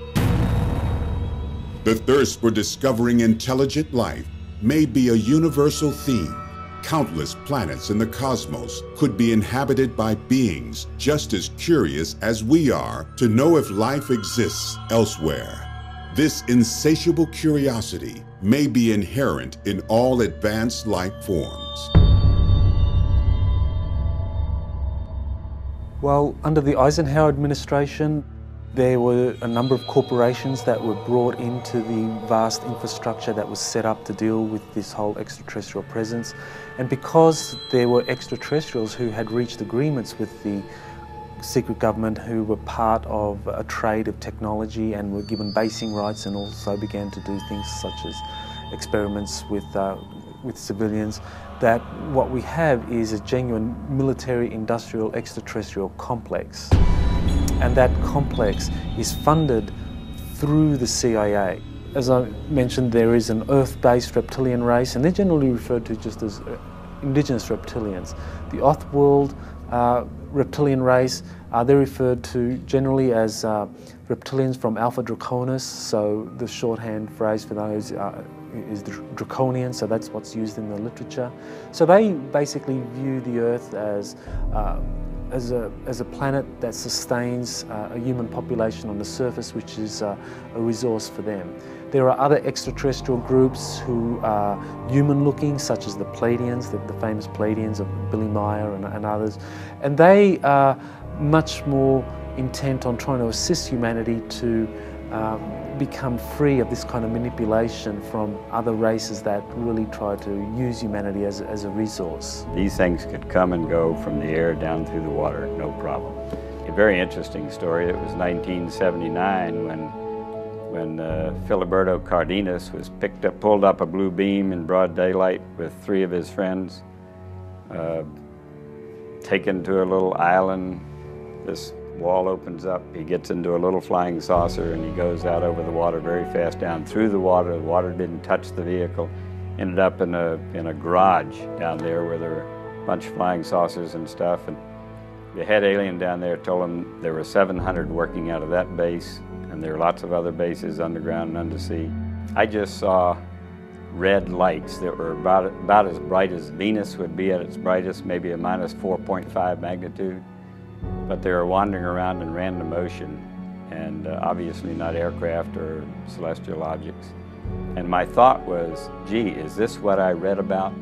The thirst for discovering intelligent life may be a universal theme. Countless planets in the cosmos could be inhabited by beings just as curious as we are to know if life exists elsewhere. This insatiable curiosity may be inherent in all advanced life forms. Well, under the Eisenhower administration, there were a number of corporations that were brought into the vast infrastructure that was set up to deal with this whole extraterrestrial presence. And because there were extraterrestrials who had reached agreements with the secret government who were part of a trade of technology and were given basing rights and also began to do things such as experiments with uh, with civilians, that what we have is a genuine military-industrial extraterrestrial complex. And that complex is funded through the C I A. As I mentioned, there is an Earth-based reptilian race, and they're generally referred to just as indigenous reptilians. The Othworld uh, reptilian race, uh, they're referred to generally as uh, reptilians from Alpha Draconis, so the shorthand phrase for those uh, is draconian, so that's what's used in the literature. So they basically view the Earth as uh, As a, as a planet that sustains uh, a human population on the surface, which is uh, a resource for them. There are other extraterrestrial groups who are human-looking, such as the Pleiadians, the, the famous Pleiadians of Billy Meyer and, and others, and they are much more intent on trying to assist humanity to um, become free of this kind of manipulation from other races that really try to use humanity as, as a resource. These things could come and go from the air down through the water, no problem. A very interesting story. It was nineteen seventy-nine when, when uh, Filiberto Cardenas was picked up, pulled up a blue beam in broad daylight with three of his friends, uh, taken to a little island. This wall opens up, he gets into a little flying saucer and he goes out over the water very fast, down through the water. The water didn't touch the vehicle. Ended up in a, in a garage down there where there were a bunch of flying saucers and stuff. And the head alien down there told him there were seven hundred working out of that base, and there were lots of other bases underground and undersea. I just saw red lights that were about, about as bright as Venus would be at its brightest, maybe a minus four point five magnitude. But they were wandering around in random motion, and uh, obviously not aircraft or celestial objects. And my thought was, gee, is this what I read about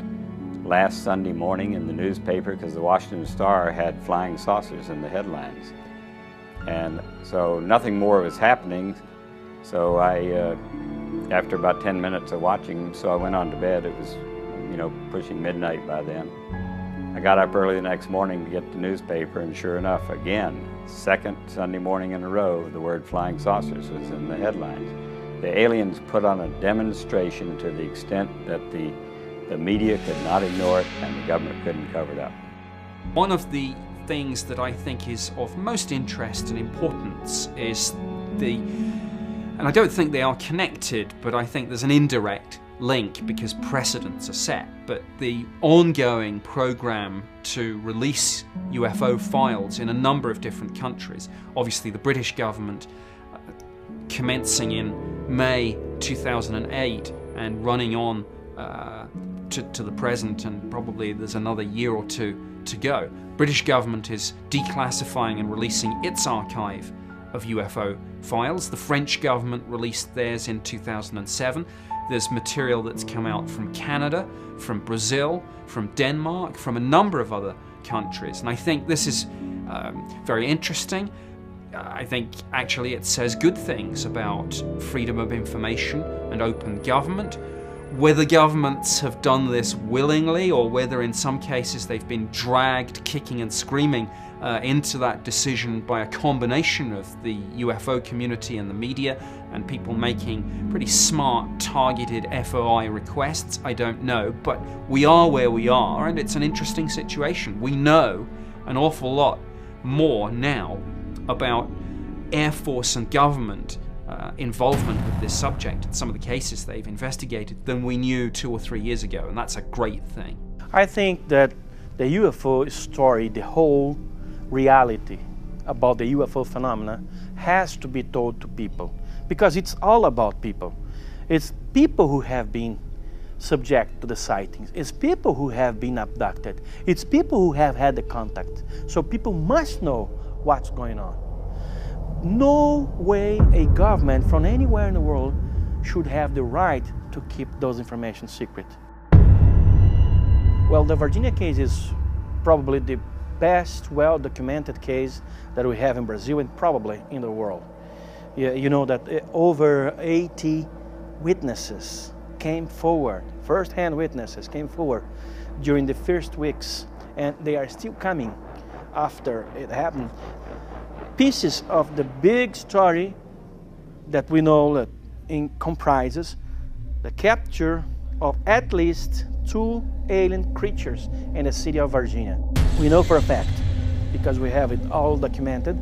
last Sunday morning in the newspaper? Because the Washington Star had flying saucers in the headlines. And so nothing more was happening. So I, uh, after about ten minutes of watching, so I went on to bed. It was, you know, pushing midnight by then. I got up early the next morning to get the newspaper, and sure enough, again, second Sunday morning in a row, the word flying saucers was in the headlines. The aliens put on a demonstration to the extent that the, the media could not ignore it and the government couldn't cover it up. One of the things that I think is of most interest and importance is the, and I don't think they are connected, but I think there's an indirect link because precedents are set, but the ongoing program to release U F O files in a number of different countries. Obviously the British government uh, commencing in May two thousand eight and running on uh, to, to the present, and probably there's another year or two to go. British government is declassifying and releasing its archive of U F O files. The French government released theirs in two thousand seven. There's material that's come out from Canada, from Brazil, from Denmark, from a number of other countries. And I think this is um, very interesting. I think actually it says good things about freedom of information and open government. Whether governments have done this willingly or whether in some cases they've been dragged kicking and screaming uh, into that decision by a combination of the U F O community and the media, and people making pretty smart, targeted F O I requests, I don't know, but we are where we are, and it's an interesting situation. We know an awful lot more now about Air Force and government uh, involvement with this subject and some of the cases they've investigated than we knew two or three years ago, and that's a great thing. I think that the U F O story, the whole reality about the U F O phenomena, has to be told to people. Because it's all about people. It's people who have been subject to the sightings. It's people who have been abducted. It's people who have had the contact. So people must know what's going on. No way a government from anywhere in the world should have the right to keep those information secret. Well, the Virginia case is probably the best well-documented case that we have in Brazil and probably in the world. Yeah, you know that over eighty witnesses came forward, first-hand witnesses came forward during the first weeks, and they are still coming after it happened. Pieces of the big story that we know that in comprises the capture of at least two alien creatures in the city of Virginia. We know for a fact, because we have it all documented,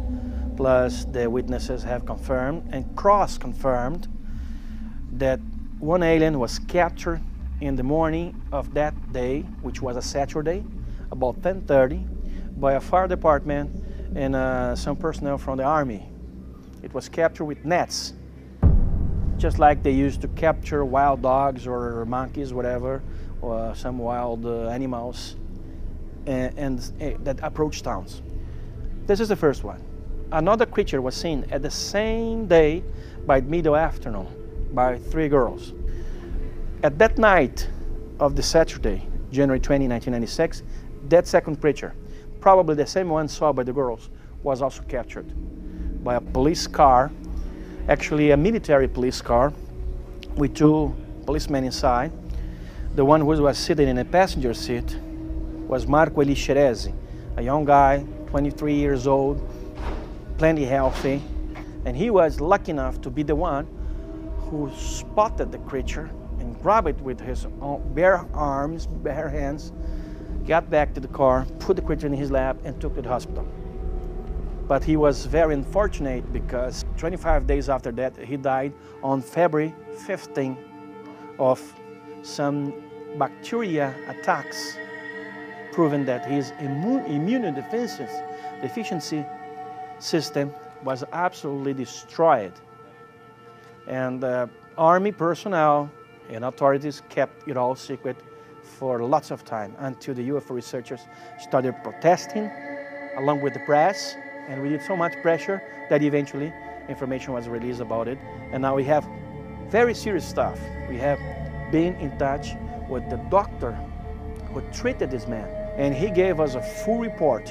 plus the witnesses have confirmed and cross-confirmed that one alien was captured in the morning of that day, which was a Saturday, about ten thirty, by a fire department and uh, some personnel from the Army. It was captured with nets, just like they used to capture wild dogs or monkeys, whatever, or some wild uh, animals and, and uh, that approach towns. This is the first one. Another creature was seen at the same day by middle afternoon by three girls. At that night of the Saturday, January twentieth, nineteen ninety-six, that second creature, probably the same one saw by the girls, was also captured by a police car, actually a military police car with two policemen inside. The one who was sitting in a passenger seat was Marco Elixerez, a young guy, twenty-three years old, plenty healthy, and he was lucky enough to be the one who spotted the creature and grabbed it with his own bare arms, bare hands, got back to the car, put the creature in his lap, and took it to the hospital. But he was very unfortunate because twenty-five days after that, he died on February fifteenth of some bacteria attacks, proving that his immune, immune deficiency system was absolutely destroyed. And uh, Army personnel and authorities kept it all secret for lots of time until the U F O researchers started protesting along with the press, and we did so much pressure that eventually information was released about it. And now we have very serious stuff. We have been in touch with the doctor who treated this man, and he gave us a full report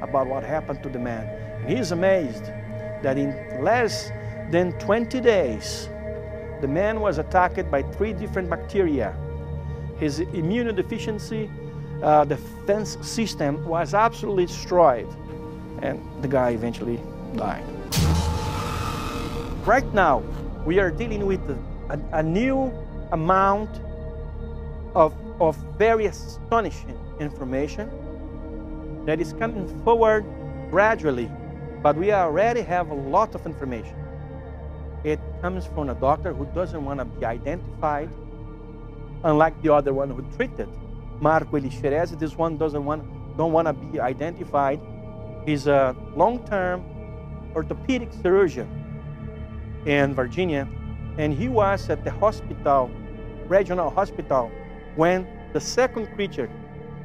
about what happened to the man. And he's amazed that in less than twenty days, the man was attacked by three different bacteria. His immunodeficiency uh, defense system was absolutely destroyed, and the guy eventually died. Right now, we are dealing with a, a new amount of, of very astonishing information that is coming forward gradually, but we already have a lot of information. It comes from a doctor who doesn't want to be identified, unlike the other one who treated Marco Elixerez. This one doesn't want, don't want to be identified. He's a long-term orthopedic surgeon in Virginia, and he was at the hospital, regional hospital, when the second creature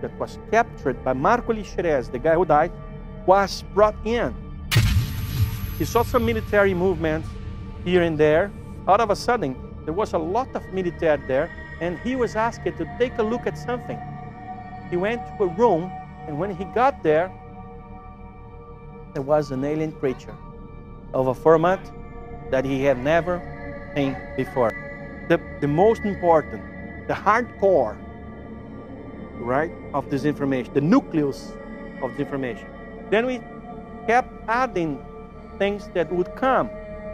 that was captured by Marco Elixerez, the guy who died, was brought in. He saw some military movements here and there. Out of a sudden, there was a lot of military there, and he was asked to take a look at something. He went to a room, and when he got there, there was an alien creature of a format that he had never seen before. The, the most important, the hardcore, right, of this information, the nucleus of the information. Then we kept adding things that would come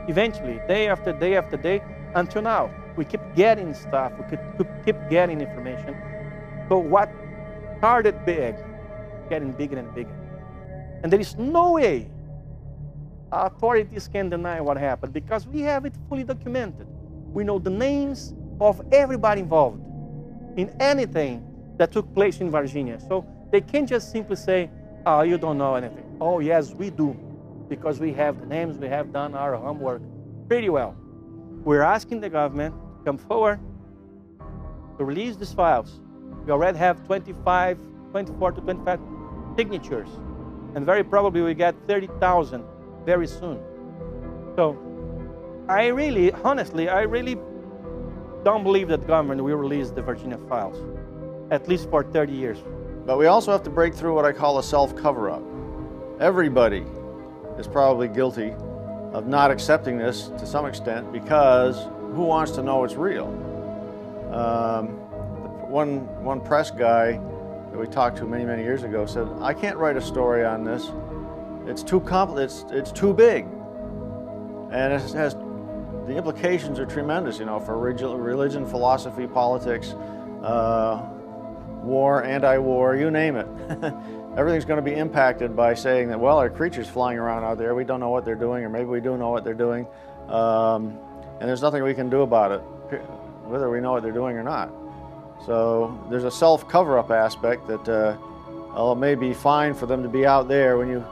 eventually, day after day after day, until now. We keep getting stuff, we keep, keep getting information. So what started big, getting bigger and bigger. And there is no way authorities can deny what happened, because we have it fully documented. We know the names of everybody involved in anything that took place in Virginia. So they can't just simply say, oh, you don't know anything. Oh, yes, we do, because we have the names, we have done our homework pretty well. We're asking the government to come forward to release these files. We already have twenty-five, twenty-four to twenty-five signatures, and very probably we get thirty thousand very soon. So I really, honestly, I really don't believe that government will release the Virginia files, at least for thirty years. But we also have to break through what I call a self-cover-up. Everybody is probably guilty of not accepting this to some extent, because who wants to know it's real? Um, one, one press guy that we talked to many, many years ago said, I can't write a story on this. It's too compli- it's, it's too big. And it has, the implications are tremendous, you know, for religion, philosophy, politics, uh, war, anti-war, you name it. Everything's going to be impacted by saying that, well, our creatures flying around out there, we don't know what they're doing, or maybe we do know what they're doing, um, and there's nothing we can do about it, whether we know what they're doing or not. So there's a self-cover-up aspect that uh, well, it may be fine for them to be out there. When you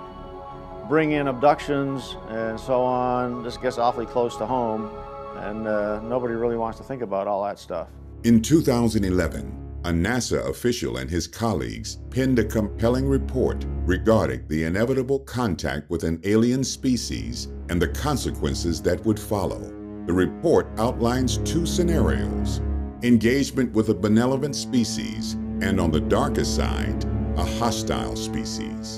bring in abductions and so on, this gets awfully close to home, and uh, nobody really wants to think about all that stuff. In two thousand eleven, a NASA official and his colleagues penned a compelling report regarding the inevitable contact with an alien species and the consequences that would follow. The report outlines two scenarios: engagement with a benevolent species, and on the darker side, a hostile species.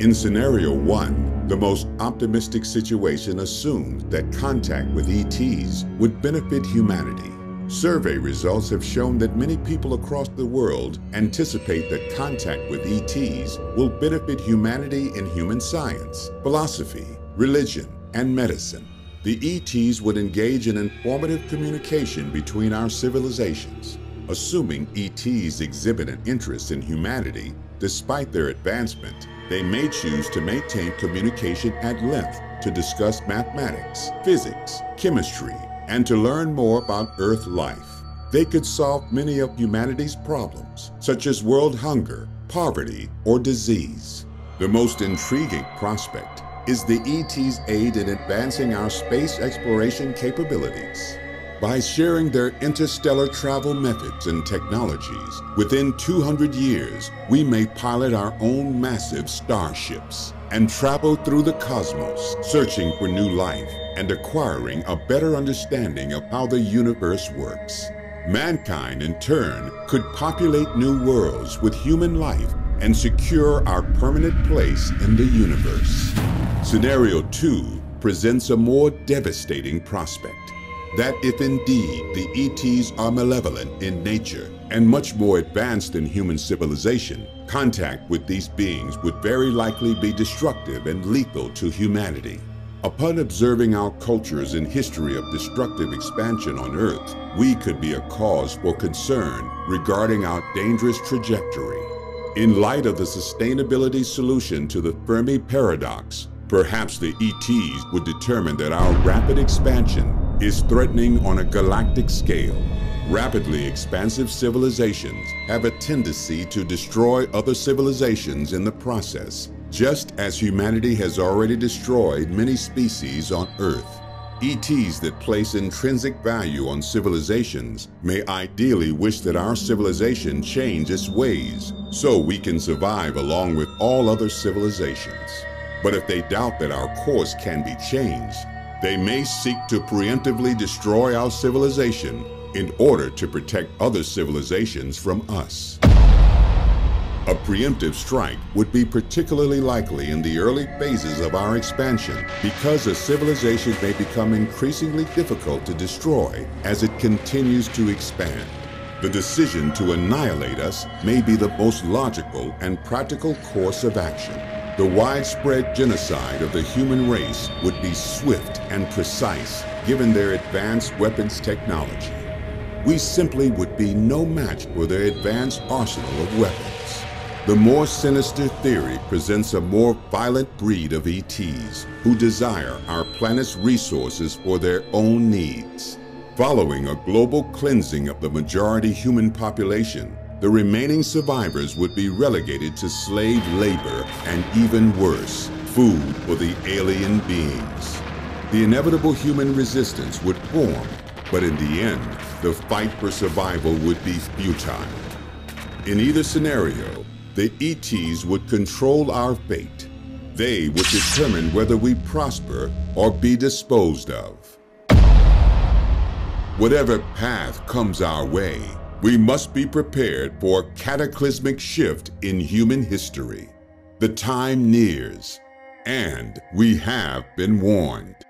In scenario one, the most optimistic situation assumed that contact with E Ts would benefit humanity. Survey results have shown that many people across the world anticipate that contact with E Ts will benefit humanity in human science, philosophy, religion, and medicine. The E Ts would engage in informative communication between our civilizations. Assuming E Ts exhibit an interest in humanity, despite their advancement, they may choose to maintain communication at length to discuss mathematics, physics, chemistry, and to learn more about Earth life. They could solve many of humanity's problems, such as world hunger, poverty, or disease. The most intriguing prospect is the E Ts' aid in advancing our space exploration capabilities. By sharing their interstellar travel methods and technologies, within two hundred years, we may pilot our own massive starships and travel through the cosmos, searching for new life and acquiring a better understanding of how the universe works. Mankind, in turn, could populate new worlds with human life and secure our permanent place in the universe. Scenario two presents a more devastating prospect: that if indeed the E Ts are malevolent in nature and much more advanced than human civilization, contact with these beings would very likely be destructive and lethal to humanity. Upon observing our cultures and history of destructive expansion on Earth, we could be a cause for concern regarding our dangerous trajectory. In light of the sustainability solution to the Fermi paradox, perhaps the E Ts would determine that our rapid expansion is threatening on a galactic scale. Rapidly expansive civilizations have a tendency to destroy other civilizations in the process, just as humanity has already destroyed many species on Earth. E Ts that place intrinsic value on civilizations may ideally wish that our civilization change its ways so we can survive along with all other civilizations. But if they doubt that our course can be changed, they may seek to preemptively destroy our civilization in order to protect other civilizations from us. A preemptive strike would be particularly likely in the early phases of our expansion because a civilization may become increasingly difficult to destroy as it continues to expand. The decision to annihilate us may be the most logical and practical course of action. The widespread genocide of the human race would be swift and precise, given their advanced weapons technology. We simply would be no match for their advanced arsenal of weapons. The more sinister theory presents a more violent breed of E Ts who desire our planet's resources for their own needs. Following a global cleansing of the majority human population, the remaining survivors would be relegated to slave labor and, even worse, food for the alien beings. The inevitable human resistance would form, but in the end, the fight for survival would be futile. In either scenario, the E Ts would control our fate. They would determine whether we prosper or be disposed of. Whatever path comes our way, we must be prepared for a cataclysmic shift in human history. The time nears, and we have been warned.